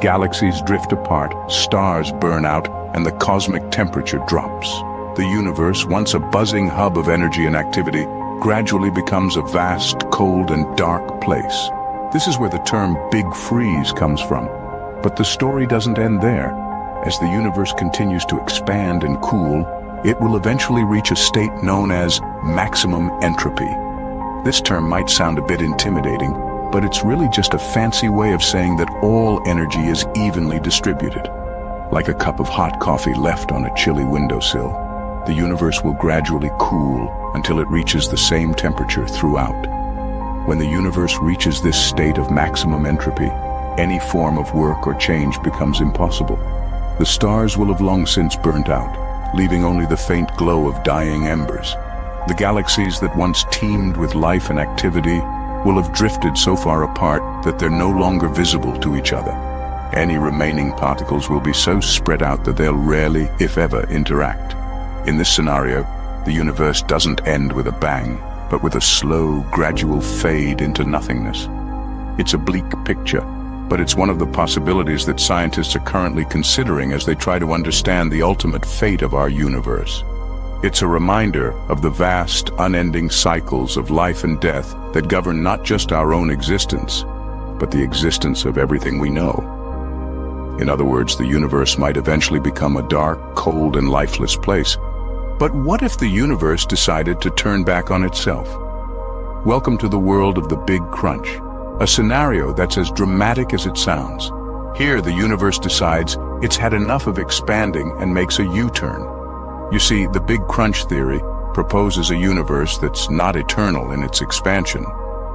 Galaxies drift apart, stars burn out, and the cosmic temperature drops. The universe, once a buzzing hub of energy and activity, gradually becomes a vast, cold, and dark place. This is where the term Big Freeze comes from. But the story doesn't end there. As the universe continues to expand and cool, it will eventually reach a state known as maximum entropy. This term might sound a bit intimidating, but it's really just a fancy way of saying that all energy is evenly distributed. Like a cup of hot coffee left on a chilly windowsill, the universe will gradually cool until it reaches the same temperature throughout. When the universe reaches this state of maximum entropy, any form of work or change becomes impossible. The stars will have long since burnt out, leaving only the faint glow of dying embers. The galaxies that once teemed with life and activity will have drifted so far apart that they're no longer visible to each other. Any remaining particles will be so spread out that they'll rarely, if ever, interact. In this scenario, the universe doesn't end with a bang, but with a slow, gradual fade into nothingness. It's a bleak picture, but it's one of the possibilities that scientists are currently considering as they try to understand the ultimate fate of our universe. It's a reminder of the vast, unending cycles of life and death that govern not just our own existence, but the existence of everything we know. In other words, the universe might eventually become a dark, cold, and lifeless place. But what if the universe decided to turn back on itself? Welcome to the world of the Big Crunch, a scenario that's as dramatic as it sounds. Here, the universe decides it's had enough of expanding and makes a U-turn. You see, the Big Crunch theory proposes a universe that's not eternal in its expansion,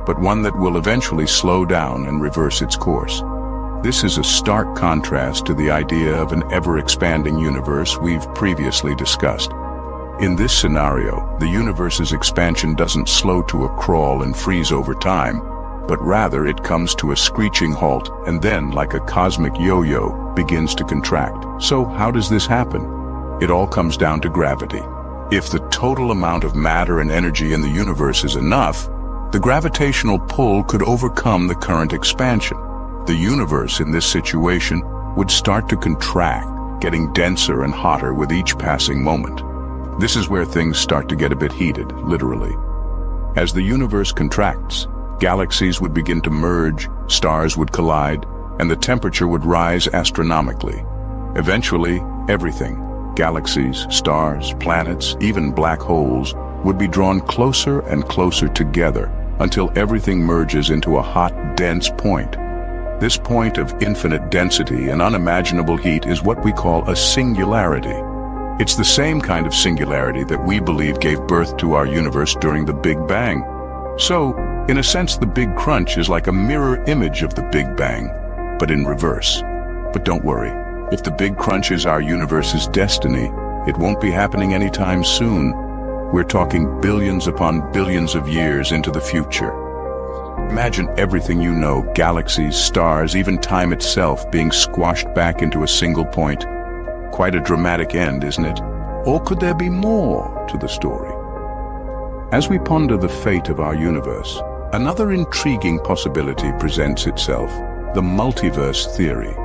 but one that will eventually slow down and reverse its course. This is a stark contrast to the idea of an ever-expanding universe we've previously discussed. In this scenario, the universe's expansion doesn't slow to a crawl and freeze over time, but rather it comes to a screeching halt and then, like a cosmic yo-yo, begins to contract. So how does this happen? It all comes down to gravity. If the total amount of matter and energy in the universe is enough, the gravitational pull could overcome the current expansion. The universe in this situation would start to contract, getting denser and hotter with each passing moment. This is where things start to get a bit heated, literally. As the universe contracts, galaxies would begin to merge, stars would collide, and the temperature would rise astronomically. Eventually, everything, galaxies, stars, planets, even black holes, would be drawn closer and closer together until everything merges into a hot, dense point. This point of infinite density and unimaginable heat is what we call a singularity. It's the same kind of singularity that we believe gave birth to our universe during the Big Bang. So, in a sense, the Big Crunch is like a mirror image of the Big Bang, but in reverse. But don't worry, if the Big Crunch is our universe's destiny, it won't be happening anytime soon. We're talking billions upon billions of years into the future. Imagine everything you know, galaxies, stars, even time itself, being squashed back into a single point. Quite a dramatic end, isn't it? Or could there be more to the story? As we ponder the fate of our universe, another intriguing possibility presents itself, the multiverse theory.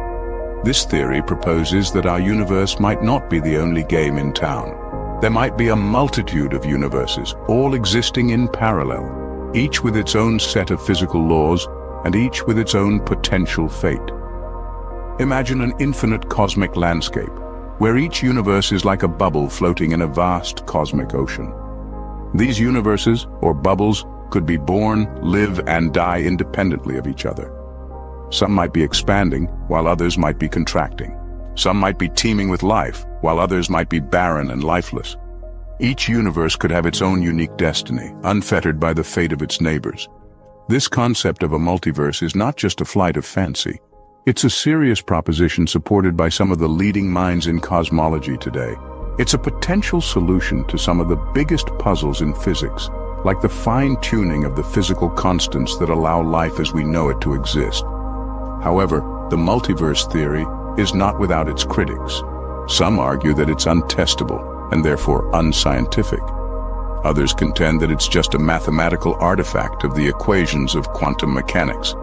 This theory proposes that our universe might not be the only game in town. There might be a multitude of universes, all existing in parallel, each with its own set of physical laws and each with its own potential fate. Imagine an infinite cosmic landscape, where each universe is like a bubble floating in a vast cosmic ocean. These universes, or bubbles, could be born, live, and die independently of each other. Some might be expanding, while others might be contracting. Some might be teeming with life, while others might be barren and lifeless. Each universe could have its own unique destiny, unfettered by the fate of its neighbors. This concept of a multiverse is not just a flight of fancy. It's a serious proposition supported by some of the leading minds in cosmology today. It's a potential solution to some of the biggest puzzles in physics, like the fine-tuning of the physical constants that allow life as we know it to exist. However, the multiverse theory is not without its critics. Some argue that it's untestable and therefore unscientific. Others contend that it's just a mathematical artifact of the equations of quantum mechanics.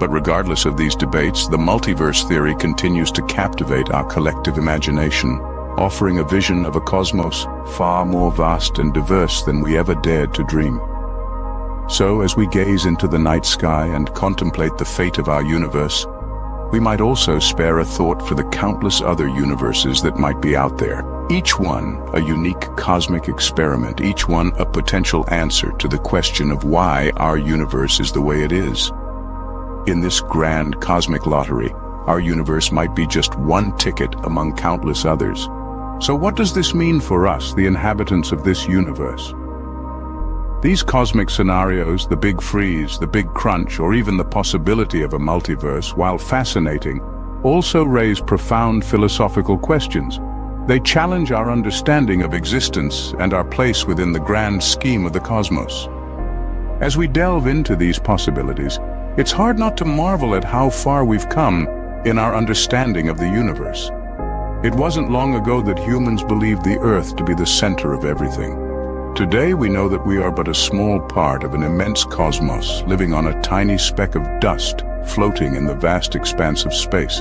But regardless of these debates, the multiverse theory continues to captivate our collective imagination, offering a vision of a cosmos far more vast and diverse than we ever dared to dream. So as we gaze into the night sky and contemplate the fate of our universe, we might also spare a thought for the countless other universes that might be out there. Each one a unique cosmic experiment, each one a potential answer to the question of why our universe is the way it is. In this grand cosmic lottery, our universe might be just one ticket among countless others. So what does this mean for us, the inhabitants of this universe? These cosmic scenarios, the big freeze, the big crunch, or even the possibility of a multiverse, while fascinating, also raise profound philosophical questions. They challenge our understanding of existence and our place within the grand scheme of the cosmos. As we delve into these possibilities, it's hard not to marvel at how far we've come in our understanding of the universe. It wasn't long ago that humans believed the Earth to be the center of everything. Today we know that we are but a small part of an immense cosmos, living on a tiny speck of dust floating in the vast expanse of space.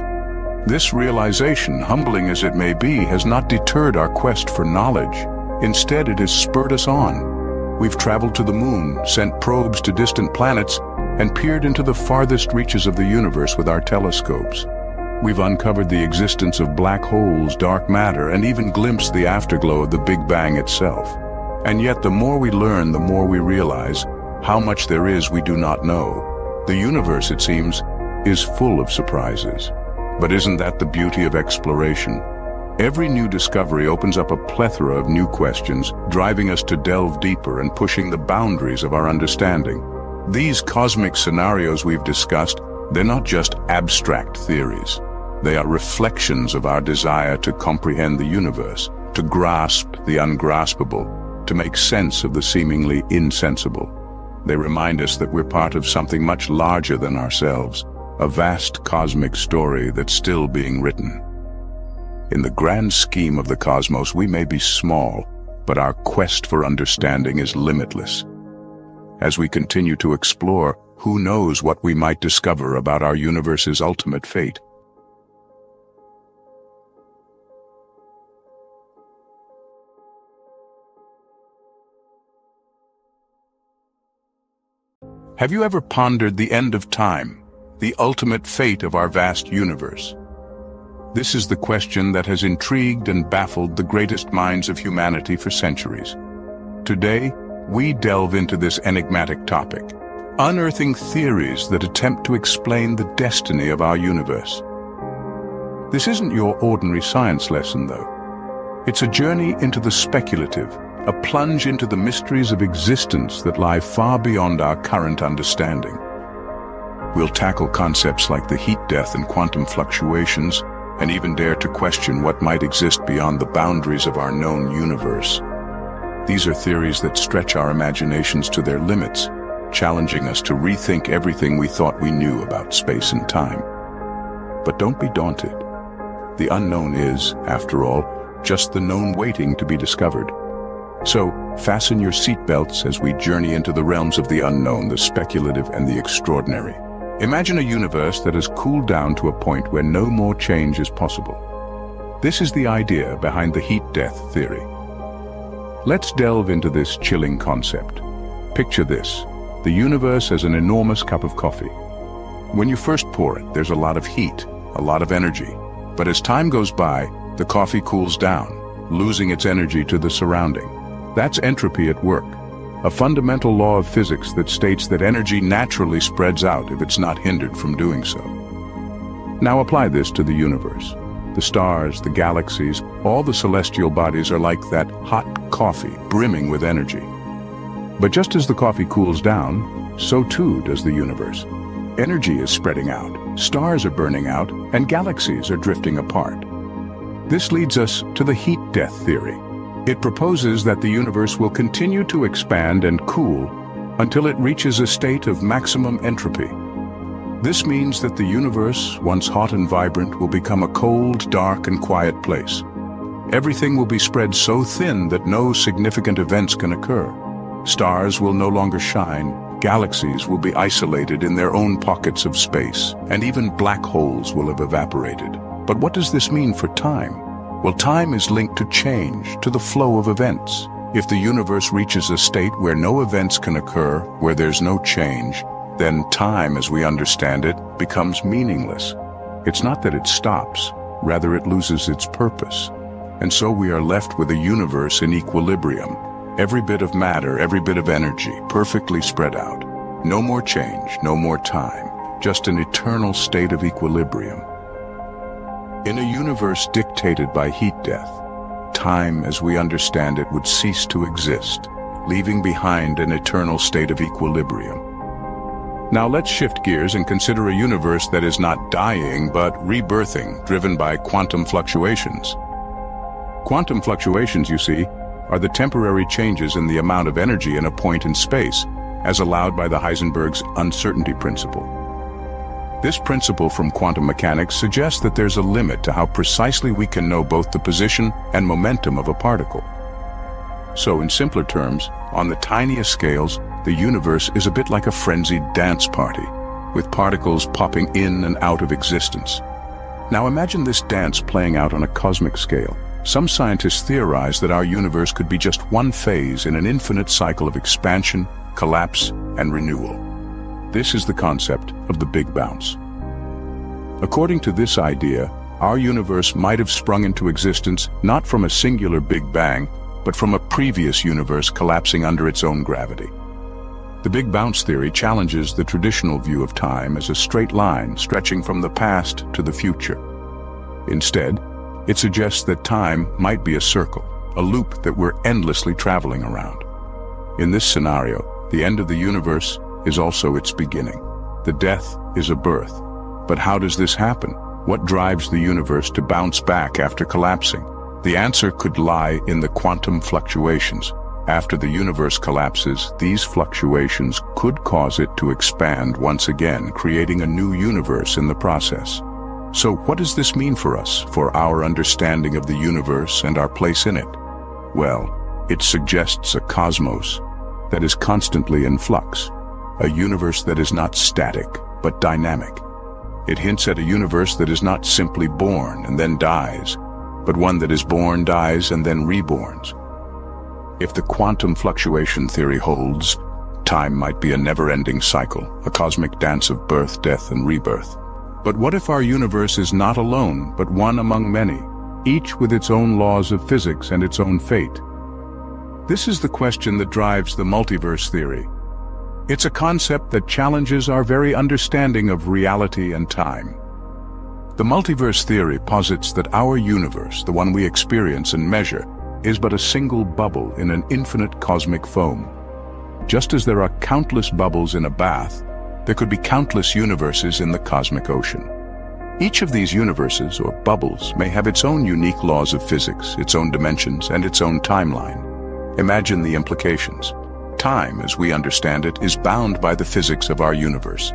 This realization, humbling as it may be, has not deterred our quest for knowledge. Instead, it has spurred us on. We've traveled to the moon, sent probes to distant planets, and peered into the farthest reaches of the universe with our telescopes. We've uncovered the existence of black holes, dark matter, and even glimpsed the afterglow of the Big Bang itself. And yet, the more we learn, the more we realize how much there is we do not know. The universe, it seems, is full of surprises. But isn't that the beauty of exploration? Every new discovery opens up a plethora of new questions, driving us to delve deeper and pushing the boundaries of our understanding. These cosmic scenarios we've discussed, they're not just abstract theories. They are reflections of our desire to comprehend the universe, to grasp the ungraspable, to make sense of the seemingly insensible. They remind us that we're part of something much larger than ourselves, a vast cosmic story that's still being written. In the grand scheme of the cosmos, we may be small, but our quest for understanding is limitless. As we continue to explore, who knows what we might discover about our universe's ultimate fate? Have you ever pondered the end of time? The ultimate fate of our vast universe? This is the question that has intrigued and baffled the greatest minds of humanity for centuries. Today, we delve into this enigmatic topic, unearthing theories that attempt to explain the destiny of our universe. This isn't your ordinary science lesson, though. It's a journey into the speculative, a plunge into the mysteries of existence that lie far beyond our current understanding. We'll tackle concepts like the heat death and quantum fluctuations, and even dare to question what might exist beyond the boundaries of our known universe. These are theories that stretch our imaginations to their limits, challenging us to rethink everything we thought we knew about space and time. But don't be daunted. The unknown is, after all, just the known waiting to be discovered. So, fasten your seatbelts as we journey into the realms of the unknown, the speculative, and the extraordinary. Imagine a universe that has cooled down to a point where no more change is possible. This is the idea behind the heat death theory. Let's delve into this chilling concept. Picture this: the universe as an enormous cup of coffee. When you first pour it, there's a lot of heat, a lot of energy. But as time goes by, the coffee cools down, losing its energy to the surrounding. That's entropy at work, a fundamental law of physics that states that energy naturally spreads out if it's not hindered from doing so. Now apply this to the universe. The stars, the galaxies, all the celestial bodies are like that hot coffee, brimming with energy. But just as the coffee cools down, so too does the universe. Energy is spreading out, stars are burning out, and galaxies are drifting apart. This leads us to the heat death theory. It proposes that the universe will continue to expand and cool until it reaches a state of maximum entropy. This means that the universe, once hot and vibrant, will become a cold, dark, and quiet place. Everything will be spread so thin that no significant events can occur. Stars will no longer shine, galaxies will be isolated in their own pockets of space, and even black holes will have evaporated. But what does this mean for time? Well, time is linked to change, to the flow of events. If the universe reaches a state where no events can occur, where there's no change, then time, as we understand it, becomes meaningless. It's not that it stops, rather it loses its purpose. And so we are left with a universe in equilibrium. Every bit of matter, every bit of energy, perfectly spread out. No more change, no more time, just an eternal state of equilibrium. In a universe dictated by heat death, time, as we understand it, would cease to exist, leaving behind an eternal state of equilibrium. Now let's shift gears and consider a universe that is not dying but rebirthing, driven by quantum fluctuations. Quantum fluctuations, you see, are the temporary changes in the amount of energy in a point in space, as allowed by the Heisenberg's uncertainty principle. This principle from quantum mechanics suggests that there's a limit to how precisely we can know both the position and momentum of a particle. So, in simpler terms, on the tiniest scales, the universe is a bit like a frenzied dance party, with particles popping in and out of existence. Now imagine this dance playing out on a cosmic scale. Some scientists theorize that our universe could be just one phase in an infinite cycle of expansion, collapse, and renewal. This is the concept of the Big Bounce. According to this idea, our universe might have sprung into existence not from a singular Big Bang, but from a previous universe collapsing under its own gravity. The Big Bounce theory challenges the traditional view of time as a straight line stretching from the past to the future. Instead, it suggests that time might be a circle, a loop that we're endlessly traveling around. In this scenario, the end of the universe is also its beginning. The death is a birth. But how does this happen? What drives the universe to bounce back after collapsing? The answer could lie in the quantum fluctuations. After the universe collapses, these fluctuations could cause it to expand once again, creating a new universe in the process. So what does this mean for us, for our understanding of the universe and our place in it? Well, it suggests a cosmos that is constantly in flux. A universe that is not static, but dynamic. It hints at a universe that is not simply born and then dies, but one that is born, dies, and then reborns. If the quantum fluctuation theory holds, time might be a never-ending cycle, a cosmic dance of birth, death, and rebirth. But what if our universe is not alone, but one among many, each with its own laws of physics and its own fate? This is the question that drives the multiverse theory. It's a concept that challenges our very understanding of reality and time. The multiverse theory posits that our universe, the one we experience and measure, is but a single bubble in an infinite cosmic foam. Just as there are countless bubbles in a bath, there could be countless universes in the cosmic ocean. Each of these universes, or bubbles, may have its own unique laws of physics, its own dimensions, and its own timeline. Imagine the implications. Time, as we understand it, is bound by the physics of our universe.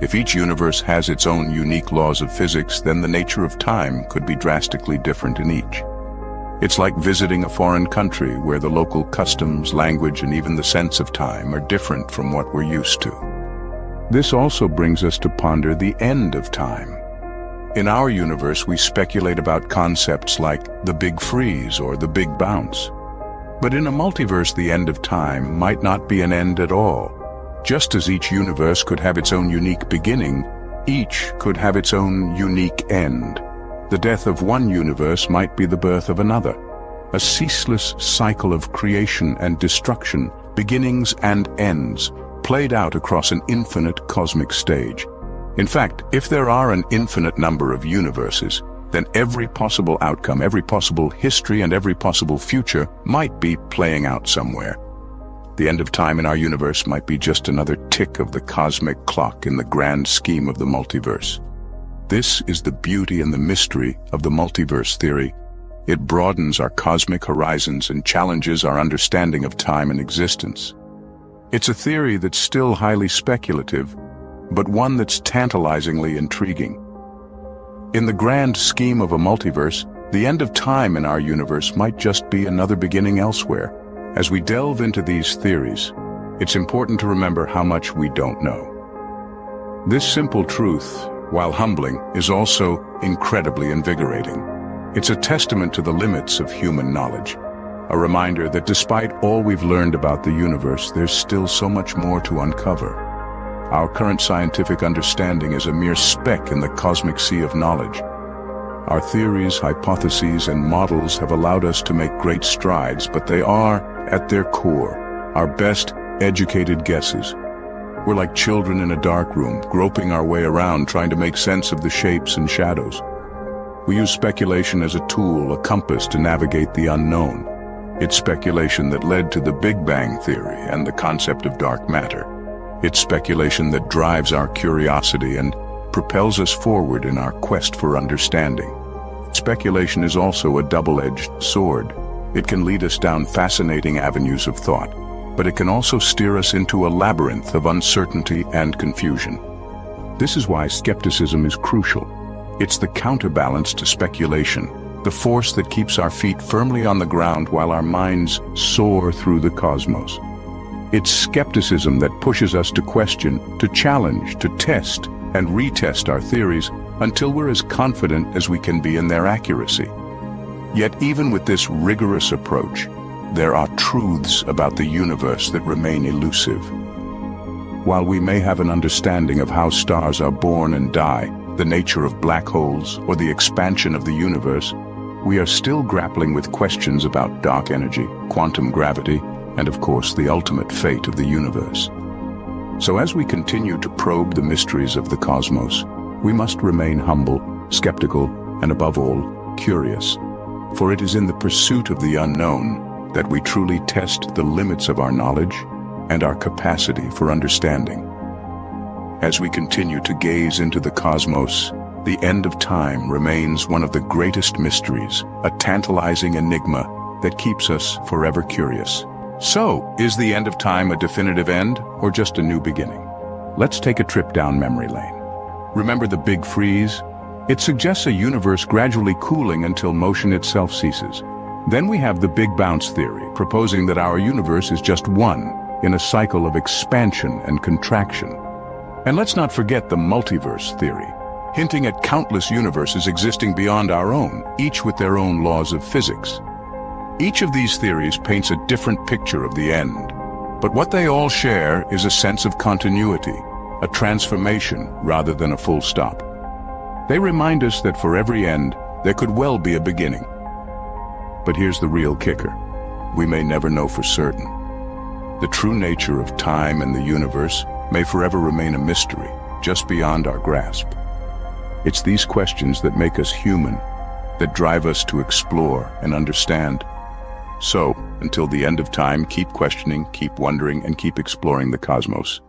If each universe has its own unique laws of physics, then the nature of time could be drastically different in each. It's like visiting a foreign country where the local customs, language, and even the sense of time are different from what we're used to. This also brings us to ponder the end of time. In our universe, we speculate about concepts like the Big Freeze or the Big Bounce. But in a multiverse, the end of time might not be an end at all. Just as each universe could have its own unique beginning, each could have its own unique end. The death of one universe might be the birth of another. A ceaseless cycle of creation and destruction, beginnings and ends, played out across an infinite cosmic stage. In fact, if there are an infinite number of universes, then every possible outcome, every possible history, and every possible future might be playing out somewhere. The end of time in our universe might be just another tick of the cosmic clock in the grand scheme of the multiverse. This is the beauty and the mystery of the multiverse theory. It broadens our cosmic horizons and challenges our understanding of time and existence. It's a theory that's still highly speculative, but one that's tantalizingly intriguing. In the grand scheme of a multiverse, the end of time in our universe might just be another beginning elsewhere. As we delve into these theories, it's important to remember how much we don't know. This simple truth, while humbling, is also incredibly invigorating. It's a testament to the limits of human knowledge. A reminder that despite all we've learned about the universe, there's still so much more to uncover. Our current scientific understanding is a mere speck in the cosmic sea of knowledge. Our theories, hypotheses, and models have allowed us to make great strides, but they are, at their core, our best educated guesses. We're like children in a dark room, groping our way around, trying to make sense of the shapes and shadows. We use speculation as a tool, a compass to navigate the unknown. It's speculation that led to the Big Bang Theory and the concept of dark matter. It's speculation that drives our curiosity and propels us forward in our quest for understanding. Speculation is also a double-edged sword. It can lead us down fascinating avenues of thought, but it can also steer us into a labyrinth of uncertainty and confusion. This is why skepticism is crucial. It's the counterbalance to speculation, the force that keeps our feet firmly on the ground while our minds soar through the cosmos. It's skepticism that pushes us to question, to challenge, to test, and retest our theories until we're as confident as we can be in their accuracy. Yet even with this rigorous approach, there are truths about the universe that remain elusive. While we may have an understanding of how stars are born and die, the nature of black holes, or the expansion of the universe, we are still grappling with questions about dark energy, quantum gravity, and of course the ultimate fate of the universe. So as we continue to probe the mysteries of the cosmos, we must remain humble, skeptical, and above all, curious. For it is in the pursuit of the unknown that we truly test the limits of our knowledge and our capacity for understanding. As we continue to gaze into the cosmos, the end of time remains one of the greatest mysteries, a tantalizing enigma that keeps us forever curious. So, is the end of time a definitive end, or just a new beginning? Let's take a trip down memory lane. Remember the Big Freeze? It suggests a universe gradually cooling until motion itself ceases. Then we have the Big Bounce theory, proposing that our universe is just one in a cycle of expansion and contraction. And let's not forget the multiverse theory, hinting at countless universes existing beyond our own, each with their own laws of physics. Each of these theories paints a different picture of the end, but what they all share is a sense of continuity, a transformation rather than a full stop. They remind us that for every end, there could well be a beginning. But here's the real kicker. We may never know for certain. The true nature of time and the universe may forever remain a mystery, just beyond our grasp. It's these questions that make us human, that drive us to explore and understand. So, until the end of time, keep questioning, keep wondering, and keep exploring the cosmos.